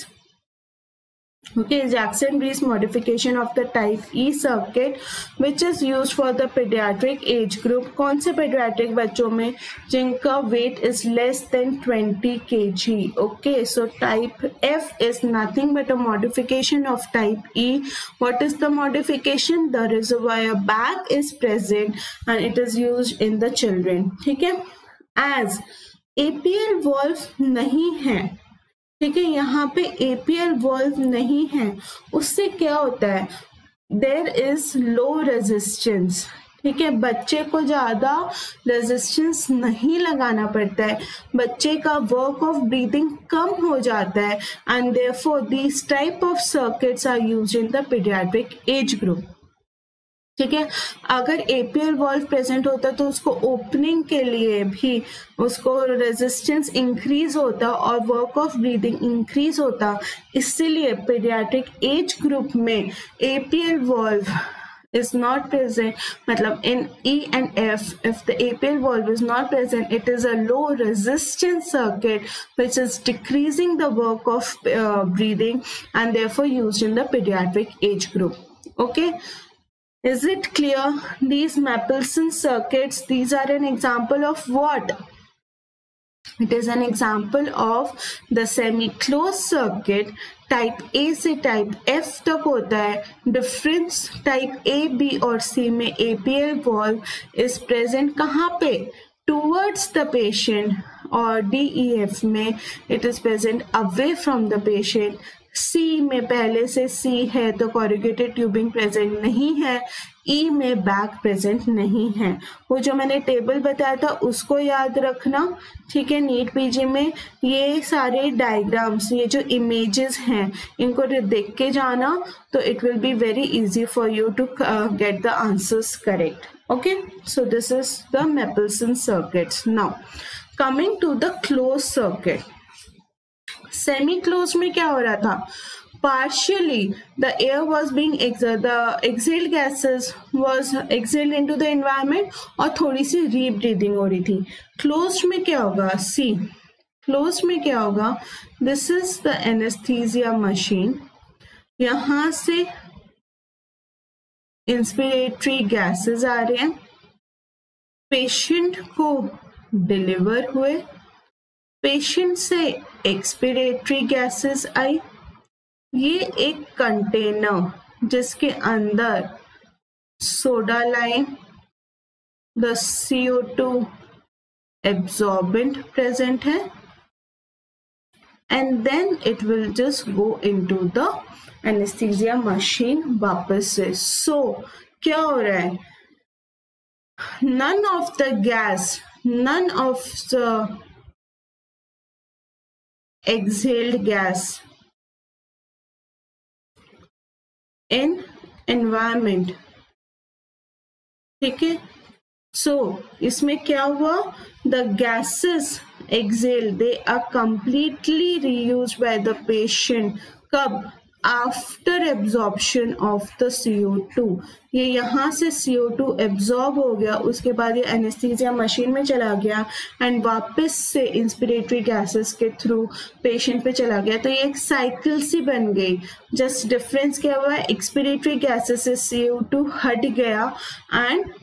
okay, Jackson-Rees modification of the type E circuit, which is used for the pediatric age group. कौन से pediatric बच्चों में? जिनका weight is less than 20 kg. okay, so type F is nothing but a modification of type E. What is the modification? The reservoir bag is present and it is used in the children, ठीक है. As APL valve नहीं है, ठीक है, यहाँ पे APL valve नहीं है, उससे क्या होता है? देयर इज लो रेजिस्टेंस, ठीक है. बच्चे को ज़्यादा रेजिस्टेंस नहीं लगाना पड़ता है, बच्चे का वर्क ऑफ ब्रीदिंग कम हो जाता है, and therefore this type of circuits are used in the paediatric age group, ठीक है. अगर APL valve प्रेजेंट होता तो उसको ओपनिंग के लिए भी उसको रेजिस्टेंस इंक्रीज होता और वर्क ऑफ ब्रीदिंग इंक्रीज होता, इसलिए पीडियाट्रिक एज ग्रुप में APL valve is not present, मतलब in E and F, if the APL valve is not present, it is a low resistance circuit which is decreasing the work of breathing and therefore used in the pediatric age group. Okay. Is it clear? These Mapleson circuits, these are an example of what? It is an example of the semi-closed circuit. Type A से type F तक होता है difference. Type A, B और C में APL valve is present कहाँ पे? Towards the patient. और D, E, F में it is present away from the patient. सी में पहले से सी है तो कॉरुगेटेड ट्यूबिंग प्रेजेंट नहीं है, ई में बैक प्रेजेंट नहीं है। वो जो मैंने टेबल बताया था उसको याद रखना, ठीक है। नीट पीजी में ये सारे डायग्राम्स, ये जो इमेजेस हैं, इनको देख के जाना तो it will be very easy for you to get the answers correct. Okay, so this is the Mapleson circuits. Now, coming to the closed circuit. Semi-closed में क्या हो रहा था? Partially, the air was being the exhaled gases was exhaled into the environment और थोड़ी सी re-breathing हो रही थी। Closed में क्या होगा? See, closed में क्या होगा? This is the anesthesia machine. यहाँ से इंस्पिरेटरी गैसेस आ रहे हैं, पेशेंट को डिलीवर हुए, पेशेंट से एक्सपिरेटरी गैसेस आई। ये एक कंटेनर जिसके अंदर soda lime, the CO2 absorbent present है, and then it will just go into the anesthesia machine वापस से। So क्या हो रहा है? None of the gas, none of the exhaled gas in environment, ठीक है। So इसमें क्या हुआ? The gases exhaled, they are completely reused by the patient. कब? After absorption of the CO2. ये यहाँ से CO2 absorb हो गया, उसके बाद ये anesthesia machine में चला गया and वापस से inspiratory gases के through patient पे चला गया। तो ये एक cycle सी बन गई। Just difference क्या हुआ? Expiratory gases से CO2 हट गया and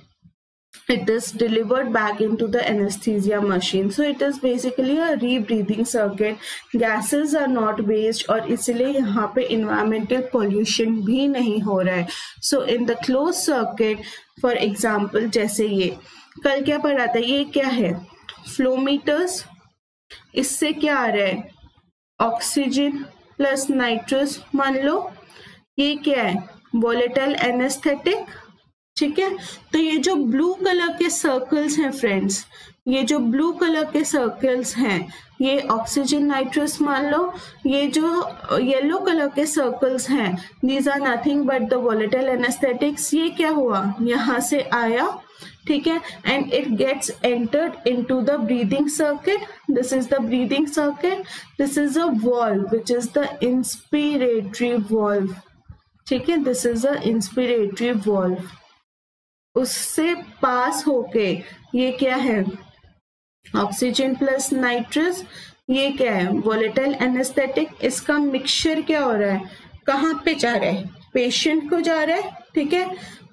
it is delivered back into the anesthesia machine. So it is basically a rebreathing circuit. Gases are not waste और इसलिए यहाँ पे environmental pollution भी नहीं हो रहा है। So in the closed circuit, for example, जैसे ये कल क्या पढ़ा था, ये क्या है? Flow meters, इससे क्या आ रहा है? Oxygen plus nitrous, मान लो। ये क्या है? Volatile anesthetic, ठीक है। तो ये जो ब्लू कलर के सर्कल्स हैं फ्रेंड्स, ये जो ब्लू कलर के सर्कल्स हैं, ये ऑक्सीजन नाइट्रस मान लो। ये जो येलो कलर के सर्कल्स हैं, these are nothing but the volatile anaesthetics. ये क्या हुआ? यहाँ से आया, ठीक है, and it gets entered into the breathing circuit. This is the breathing circuit, this is a valve which is the inspiratory valve, ठीक है। This is a inspiratory valve, उससे पास होके ये क्या है? ऑक्सीजन प्लस नाइट्रस, ये क्या है? Volatile anaesthetic. इसका मिक्सचर क्या हो रहा है? कहाँ पे जा रहा है? पेशेंट को जा रहा है, ठीक है।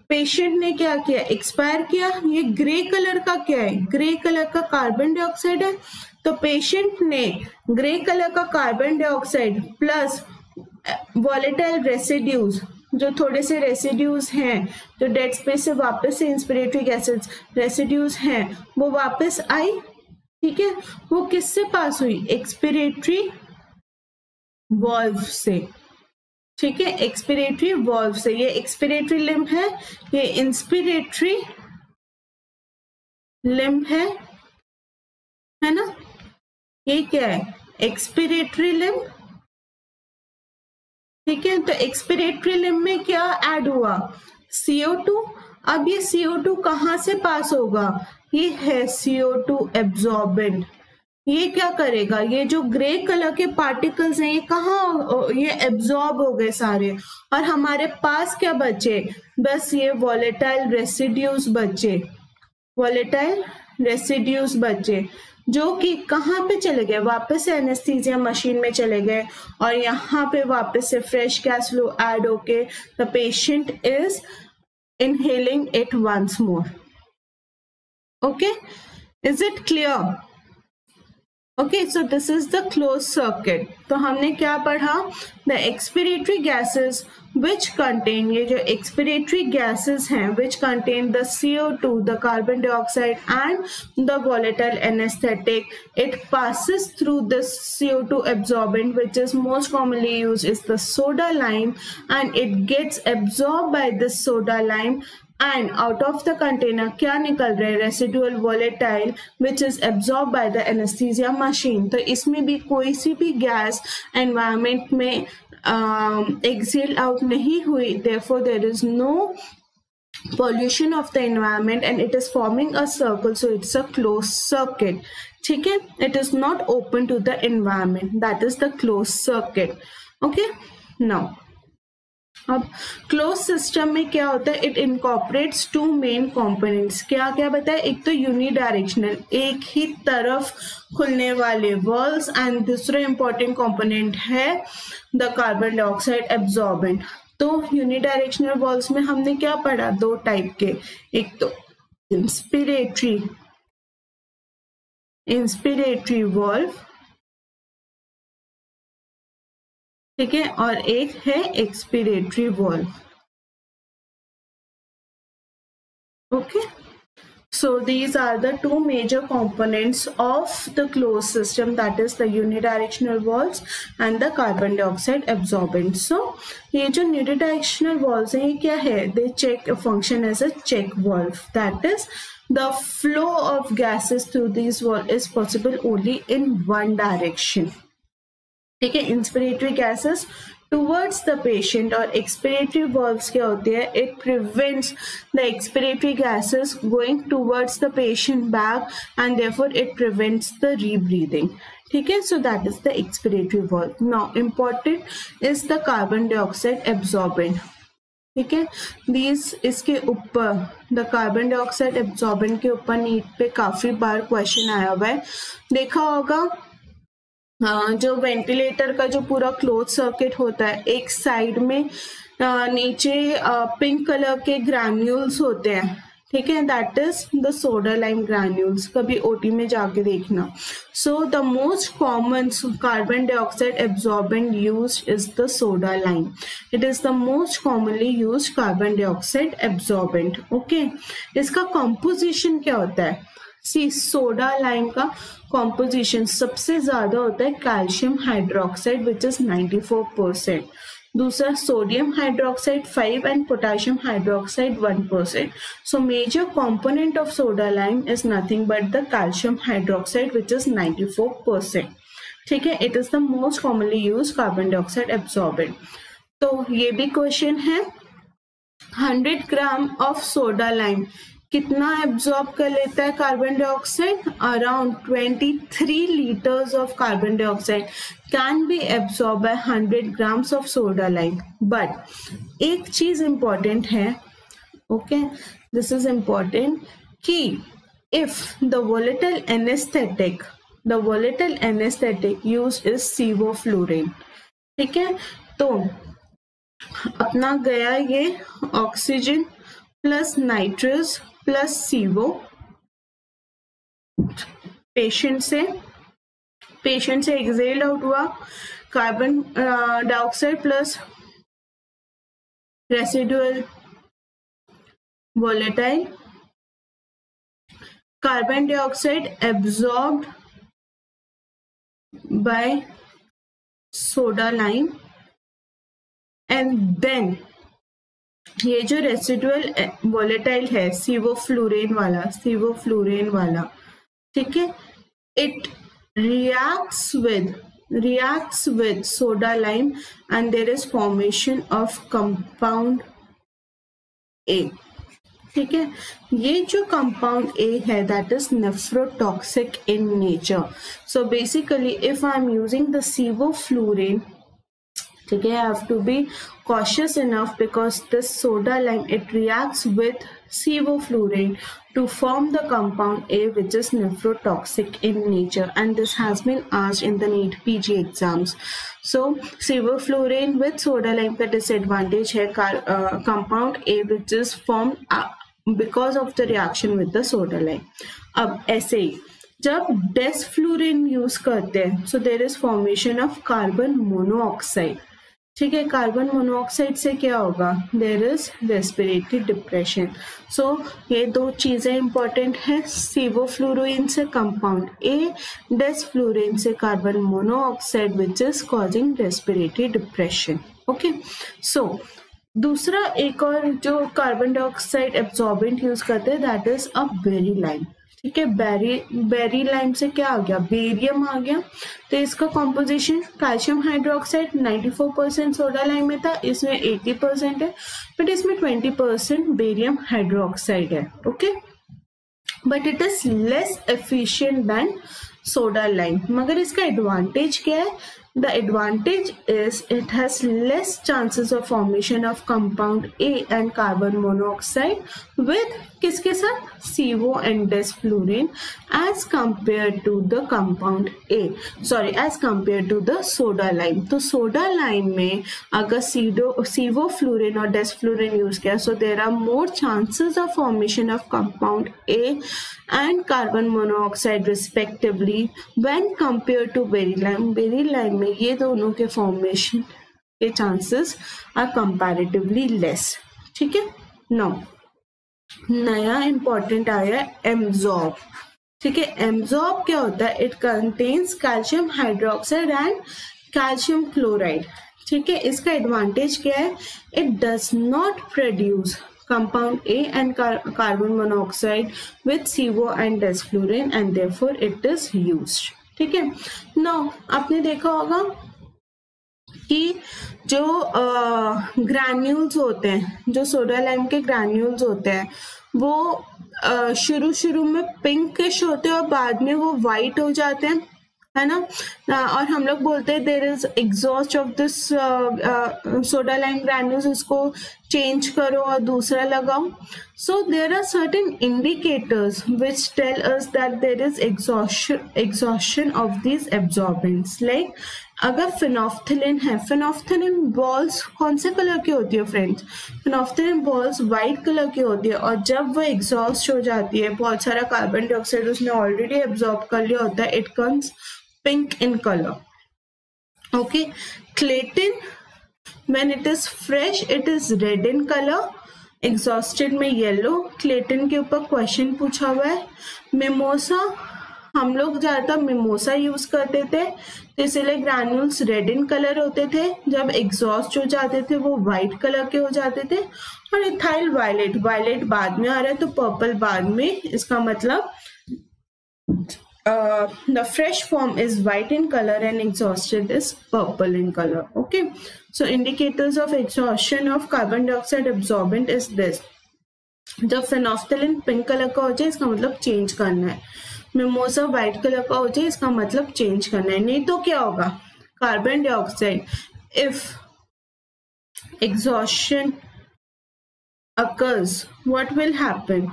पेशेंट ने क्या किया? एक्सपायर किया। ये ग्रे कलर का क्या है? ग्रे कलर का कार्बन डाइऑक्साइड है। तो पेशेंट ने ग्रे कलर का carbon dioxide plus volatile residues, जो थोड़े से रेसिड्यूज हैं जो डेड स्पेस से वापस से इंस्पिरेटरी गैसेस रेसिड्यूज हैं, वो वापस आई, ठीक है। वो किससे पास हुई? एक्सपिरेटरी वॉल्व से, ठीक है, एक्सपिरेटरी वॉल्व से। ये एक्सपिरेटरी लिम्ब है, ये इंस्पिरेटरी लिम्ब है ना। ये क्या है? एक्सपिरेटरी लिम्ब, ठीक है। तो एक्सपिरेटरी लिम्ब में क्या ऐड हुआ? CO2। अब ये CO2 कहाँ से पास होगा? ये है CO2 एब्जॉर्बेंट। ये क्या करेगा? ये जो ग्रे कलर के पार्टिकल्स हैं, ये कहाँ, ये एब्जॉर्ब हो गए सारे, और हमारे पास क्या बचे? बस ये वॉलेटाइल रेसिड्यूज बचे, वॉलेटाइल रेसिड्यूज बचे, जो कि कहाँ पे चले गए? वापस से एनेस्थीसिया मशीन में चले गए, और यहाँ पे वापस से फ्रेश गैस फ्लो ऐड होके the patient is inhaling it once more. Okay, is it clear? Okay, so this is the close circuit. तो हमने क्या पढ़ा? The expiratory gases which contain, ये जो expiratory gases हैं, which contain the CO2, the carbon dioxide and the volatile anesthetic. It passes through the CO2 absorbent, which is most commonly used is the soda lime, and it gets absorbed by the soda lime. And out of the container क्या निकल रहा है? Residual volatile which is absorb by the anaesthesia machine. तो इसमें भी कोई सी भी गैस एनवायरमेंट में एक्सहेल आउट नहीं हुई, therefore there is no pollution of the environment and it is forming a circle, so it's a closed circuit. ठीक है, it is not open to the environment, that is the closed circuit. Okay, now अब close system में क्या होता है? It incorporates two main components. क्या क्या बताया? एक तो यूनिडायरेक्शनल, एक ही तरफ खुलने वाले वॉल्स, एंड दूसरा इंपॉर्टेंट कंपोनेंट है द कार्बन डाइऑक्साइड एब्जॉर्बेंट. तो यूनिडायरेक्शनल वॉल्स में हमने क्या पढ़ा? दो टाइप के, एक तो इंस्पिरेटरी वॉल्व, ठीक है, और एक है expiratory valve. Okay, so these are the two major components of the close system, that is the unidirectional valves and the carbon dioxide absorbent. So ये जो यूनिडायरेक्शनल वॉल्व्स हैं, ये क्या है? They check function as a check valve, that is the flow of gases through these walls is possible only in one direction. ठीक है, inspiratory gases towards the patient, और expiratory valves क्या होती है? It prevents the expiratory gases going towards the patient back and therefore it prevents the rebreathing. ठीक है, so that is the expiratory valve. Now important is the carbon dioxide absorbent. ठीक है, these इसके ऊपर the carbon dioxide absorbent के ऊपर NEET पे काफी बार क्वेश्चन आया हुआ है, देखा होगा. जो वेंटिलेटर का जो पूरा क्लोज सर्किट होता है, एक साइड में नीचे पिंक कलर के ग्रैन्यूल्स होते हैं, ठीक है, that is the soda lime granules. कभी ओटी में जाके देखना. So the most common carbon dioxide absorbent used is the soda lime. It is the most commonly used carbon dioxide absorbent. Okay, इसका कंपोजिशन क्या होता है? सी, सोडा लाइम का composition सबसे ज्यादा होता है कैल्शियम हाइड्रोक्साइड विच इज 94%, दूसरा sodium hydroxide 5 and potassium hydroxide 1%. So major component of soda lime is nothing but the calcium hydroxide which is 94%. ठीक है, it is the most commonly use carbon dioxide absorbent. तो ये भी question है, 100 gram of soda lime कितना absorb कर लेता है carbon dioxide? Around 23 liters of carbon dioxide can be absorb by 100 grams of soda lime. But एक चीज इम्पॉर्टेंट है, ओके, दिस इज इम्पॉर्टेंट, कि if the volatile anaesthetic use is sevoflurane. ठीक है, तो अपना गया ये oxygen plus nitrous plus sevo patient से एक्सहेल आउट हुआ carbon dioxide plus residual volatile. Carbon dioxide absorbed by soda lime, and then ये जो रेसिडुअल वोलेटाइल है सीवोफ्लूरेन वाला, ठीक है, it reacts with soda lime and there is formation of compound A. ठीक है, ये जो कंपाउंड ए है that is nephrotoxic in nature. So basically if I am using the sevoflurane, ठीक है, I have to be cautious enough because this soda lime it reacts with sevoflurane to form the compound A which is nephrotoxic in nature, and this has been asked in the NEET PG exams. So sevoflurane with soda lime का disadvantage है compound A which is formed because of the reaction with the soda lime. अब ऐसे ही जब डेस्फ्लुरेन use करते हैं, so there is formation of carbon monoxide. ठीक है, carbon monoxide से क्या होगा, देयर इज रेस्पिरेटरी डिप्रेशन। सो ये दो चीज़ें इंपॉर्टेंट हैं, सीवोफ्लुरोइन से कंपाउंड ए, डेसफ्लुरेन से carbon monoxide which is causing respiratory depression. Okay, so दूसरा एक और जो कार्बन डाइऑक्साइड एब्जॉर्बेंट यूज करते हैं दैट इज अ बेरीलाइम। ठीक है, बेरीलाइम से क्या आ गया, बेरियम आ गया। तो इसका composition calcium hydroxide 94% soda lime में था, इसमें 80% है, बट इसमें 20% बेरियम हाइड्रोक्साइड है। Okay, but it is less efficient than soda lime. मगर इसका एडवांटेज क्या है, the advantage is it has less chances of formation of compound A and carbon monoxide with किसके साथ, sevo and desflurane as compare to the compound A, sorry as compare to the soda lime. तो soda lime में अगर sevoflurane और desflurane use किया, so there are more chances of formation of compound A and carbon monoxide respectively when compare to Baralyme. Baralyme में ये दोनों के formation के चांसेस आर कंपैरेटिवली लेस। ठीक है, नो नया इंपॉर्टेंट आया एमजॉर्ब। ठीक है, एमजॉर्ब क्या होता है, it contains calcium hydroxide and calcium chloride. ठीक है, इसका एडवांटेज क्या है, it does not produce compound A and carbon monoxide with CO and desflurane and therefore it is used. ठीक है, now आपने देखा होगा कि जो ग्रैन्यूल्स होते हैं, जो सोडा लाइम के ग्रैन्यूल्स होते हैं वो शुरू में पिंकिश होते हैं और बाद में वो वाइट हो जाते हैं, है ना। और हम लोग बोलते हैं there is exhaust of this soda lime granules, इसको चेंज करो और दूसरा लगाओ। So there are certain indicators which tell us that there is exhaustion of this absorbents. Like अगर फिनोफ्थेलिन है, फिनोफ्थेलिन बॉल्स कौन से कलर की होती है friends, phenolphthalein balls white colour की होती है, और जब वो एग्जॉस्ट हो जाती है, बहुत सारा कार्बन डाइऑक्साइड उसने ऑलरेडी एब्जॉर्ब कर लिया होता है, it comes pink in color. Okay, Clatin, when it is fresh it is red in color, exhausted में yellow, Clatin के ऊपर question पूछा हुआ है। Mimosa, हम लोग ज्यादातर mimosa यूज करते थे, तो इसलिए ग्रैन्यूल्स रेड इन कलर होते थे, जब एग्जॉस्ट हो जाते थे वो वाइट कलर के हो जाते थे, और इथाइल वायलेट, वायलेट बाद में आ रहा है तो पर्पल बाद में, इसका मतलब the fresh form is white in color and exhausted is purple in color. Okay, so indicators of exhaustion of carbon dioxide absorbent is this. जब phenolphthalein pink color का हो जाए इसका मतलब change करना है, mimosa white color का हो जाए इसका मतलब change करना है, नहीं तो क्या होगा, carbon dioxide if exhaustion occurs what will happen,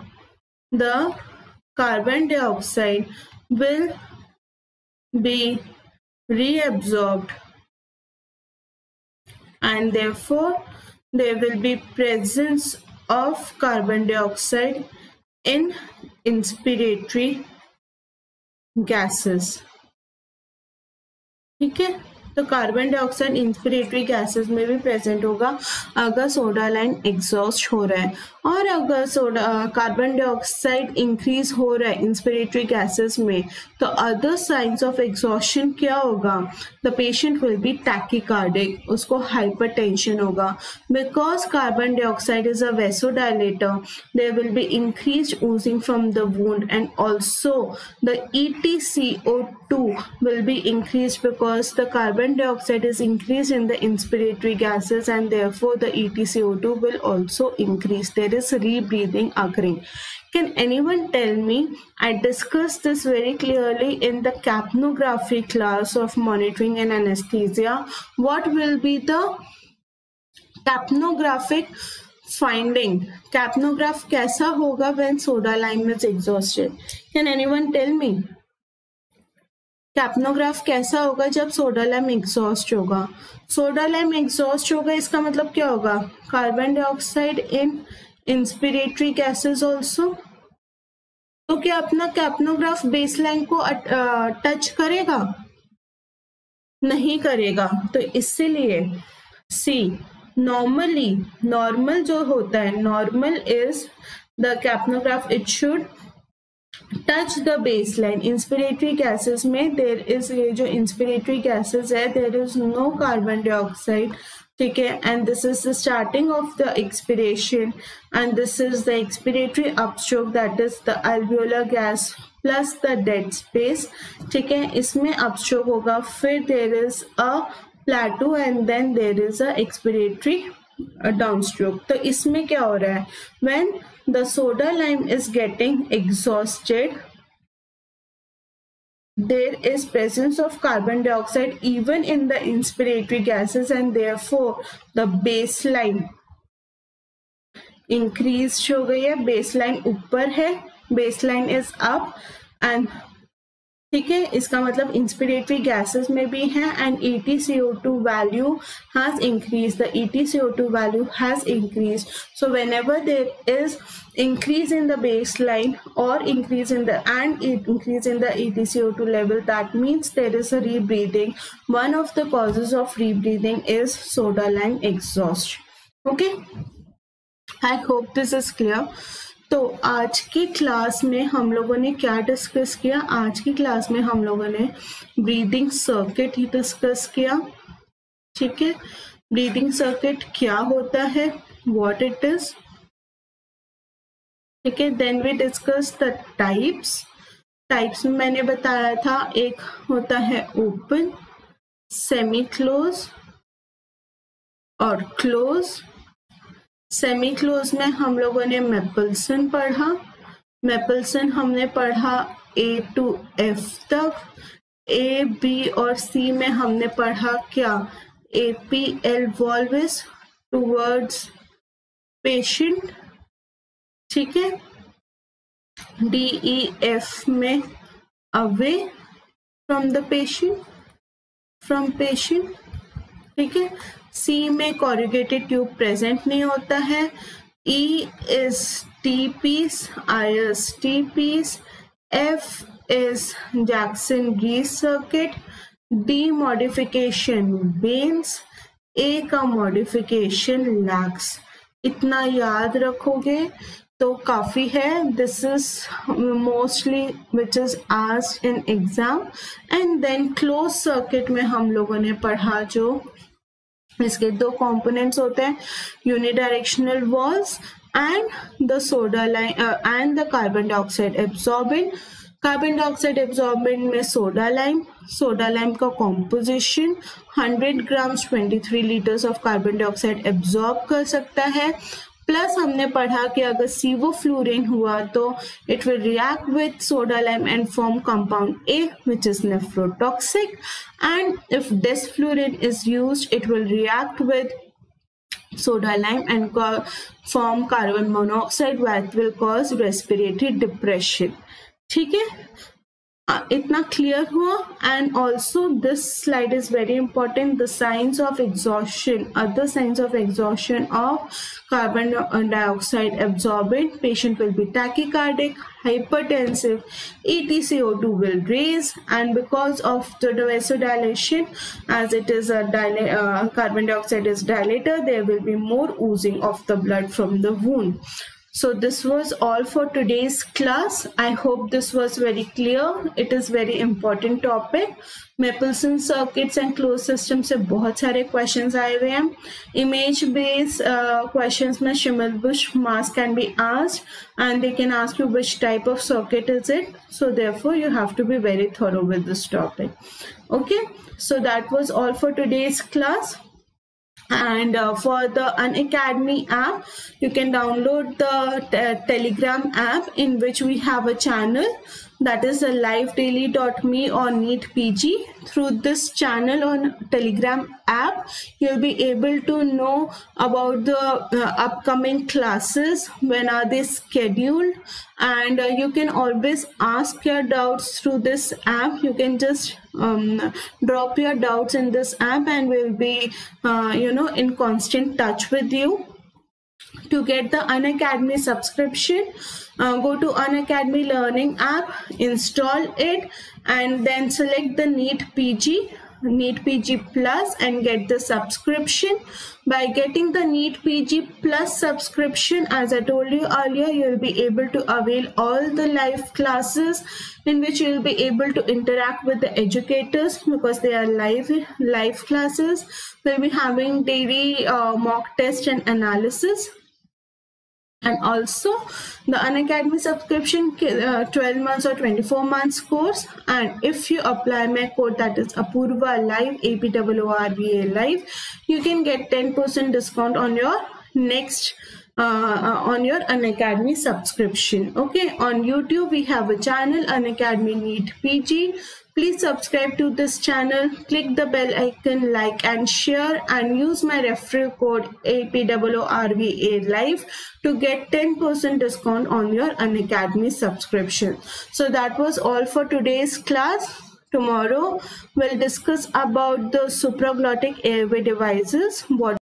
the carbon dioxide will be reabsorbed and therefore there will be presence of carbon dioxide in inspiratory gases. ठीक है, तो कार्बन डाइऑक्साइड इंस्पिरेटरी गैसेस में भी प्रेजेंट होगा अगर soda lime exhaust हो रहा है, और अगर सोडा कार्बन डाइऑक्साइड इंक्रीज हो रहा है इंस्पिरेटरी गैसेस में, तो अदर साइंस ऑफ एग्जॉशन क्या होगा, the patient will be tachycardic, उसको हाइपरटेंशन होगा, because carbon dioxide is a vasodilator, there will be increase oozing from the wound and also the EtCO2 will be increased because the carbon dioxide is increased in the inspiratory gases and therefore the EtCO2 will also increase. There is rebreathing occurring. Can anyone tell me? I discussed this very clearly in the capnography class of monitoring and anesthesia. What will be the capnographic finding, capnograph कैसा होगा when soda lime is exhausted? Can anyone tell me capnograph कैसा होगा जब soda lime exhaust होगा? Soda lime exhaust होगा इसका मतलब क्या होगा, carbon dioxide in inspiratory gases also, तो क्या अपना कैप्नोग्राफ बेसलाइन को टच करेगा? नहीं करेगा। तो इसीलिए सी नॉर्मली, नॉर्मल जो होता है, normal is the capnograph, it should touch the baseline. Inspiratory gases में देर इज, ये जो इंस्पिरेटरी गैसेस है there is no carbon dioxide, ठीक है, and this is the starting of the expiration and this is the expiratory upstroke, that is the alveolar gas plus the dead space, ठीक है, इसमें upstroke होगा. फिर there is a plateau and then there is a expiratory डाउनस्ट्रोक. तो इसमें क्या हो रहा है, when the soda lime is getting exhausted there is presence of carbon dioxide even in the inspiratory gases and therefore the baseline increased हो गई है, baseline ऊपर है, baseline is up and ठीक है, इसका मतलब इंस्पिरेटरी गैसेस में भी है and EtCO2 value has increase, the EtCO2 value has increase. So whenever there is increase in the base line और increase in the end increase in the EtCO2 level, that means there is a rebreathing. One of the causes of rebreathing is soda lime exhaust. Okay, I hope this is clear. तो आज की class में हम लोगों ने क्या discuss किया, आज की क्लास में हम लोगों ने ब्रीदिंग सर्किट ही डिस्कस किया, ठीक है, ब्रीदिंग सर्किट क्या होता है, व्हाट इट इज, ठीक है. Then we discuss the types. Types में मैंने बताया था एक होता है ओपन, सेमी क्लोज और क्लोज. सेमी क्लोज में हम लोगों ने मेपलसन पढ़ा, मेपलसन हमने पढ़ा A to F तक. A, B और C में हमने पढ़ा क्या, APL वॉल्विस टूवर्ड्स पेशेंट, ठीक है. DEF में away from the patient, from patient, ठीक है. C में कॉरुगेटेड ट्यूब प्रेजेंट नहीं होता है. E is T piece, I is T piece, F is Jackson Rees circuit, D modification Bains, A का मॉडिफिकेशन लैक्स. इतना याद रखोगे तो काफी है. This is mostly which is asked in exam. And then close circuit में हम लोगों ने पढ़ा जो इसके दो कंपोनेंट्स होते हैं, unidirectional valves and the soda lime and the carbon dioxide absorbent. Carbon dioxide absorbent में सोडा लाइम, सोडा लाइम का composition 100 grams 23 litres of carbon dioxide absorb कर सकता है. प्लस हमने पढ़ा कि अगर सीवोफ्लूरेन हुआ तो it will react with soda lime and form compound A which is nephrotoxic, and if desflurane is used it will react with soda lime and form carbon monoxide that will cause respiratory depression, ठीक है. इतना clear हुआ. And also this slide is very important, the signs of exhaustion, other signs of exhaustion of carbon dioxide absorbent. Patient will be टैकीकार्डिक, hypertensive, EtCO2 will raise, and because of the vasodilation, as it is a carbon dioxide is dilator, there will be more oozing of the blood from the wound. So this was all for today's class. I hope this was very clear. It is very important topic. Mapleson circuits and closed system से बहुत सारे questions आए हुए हैं. Image based questions में Schimmelbusch mask can be asked and they can ask you which type of circuit is it. So therefore you have to be very thorough with this topic. Okay. So that was all for today's class. And for the Unacademy app, you can download the Telegram app in which we have a channel, that is a livedaily.me or NEET PG. Through this channel on Telegram app, you'll be able to know about the upcoming classes, when are they scheduled, and you can always ask your doubts through this app. You can just drop your doubts in this app and we'll be in constant touch with you. To get the Unacademy subscription, go to Unacademy learning app, install it, and then select the NEET PG NEET PG Plus and get the subscription. By getting the NEET PG Plus subscription, as I told you earlier, you will be able to avail all the live classes in which you will be able to interact with the educators, because they are live classes. We'll be having daily mock test and analysis. And also the Unacademy subscription 12 months or 24 months course, and if you apply my code, that is Apoorva Live, APOORVA Live, you can get 10% discount on your next on your Unacademy subscription. Okay, on YouTube we have a channel, Unacademy NEET PG. Please subscribe to this channel, click the bell icon, like and share, and use my referral code APOORVA Live to get 10% discount on your Unacademy subscription. So that was all for today's class. Tomorrow we'll discuss about the supraglottic airway devices. What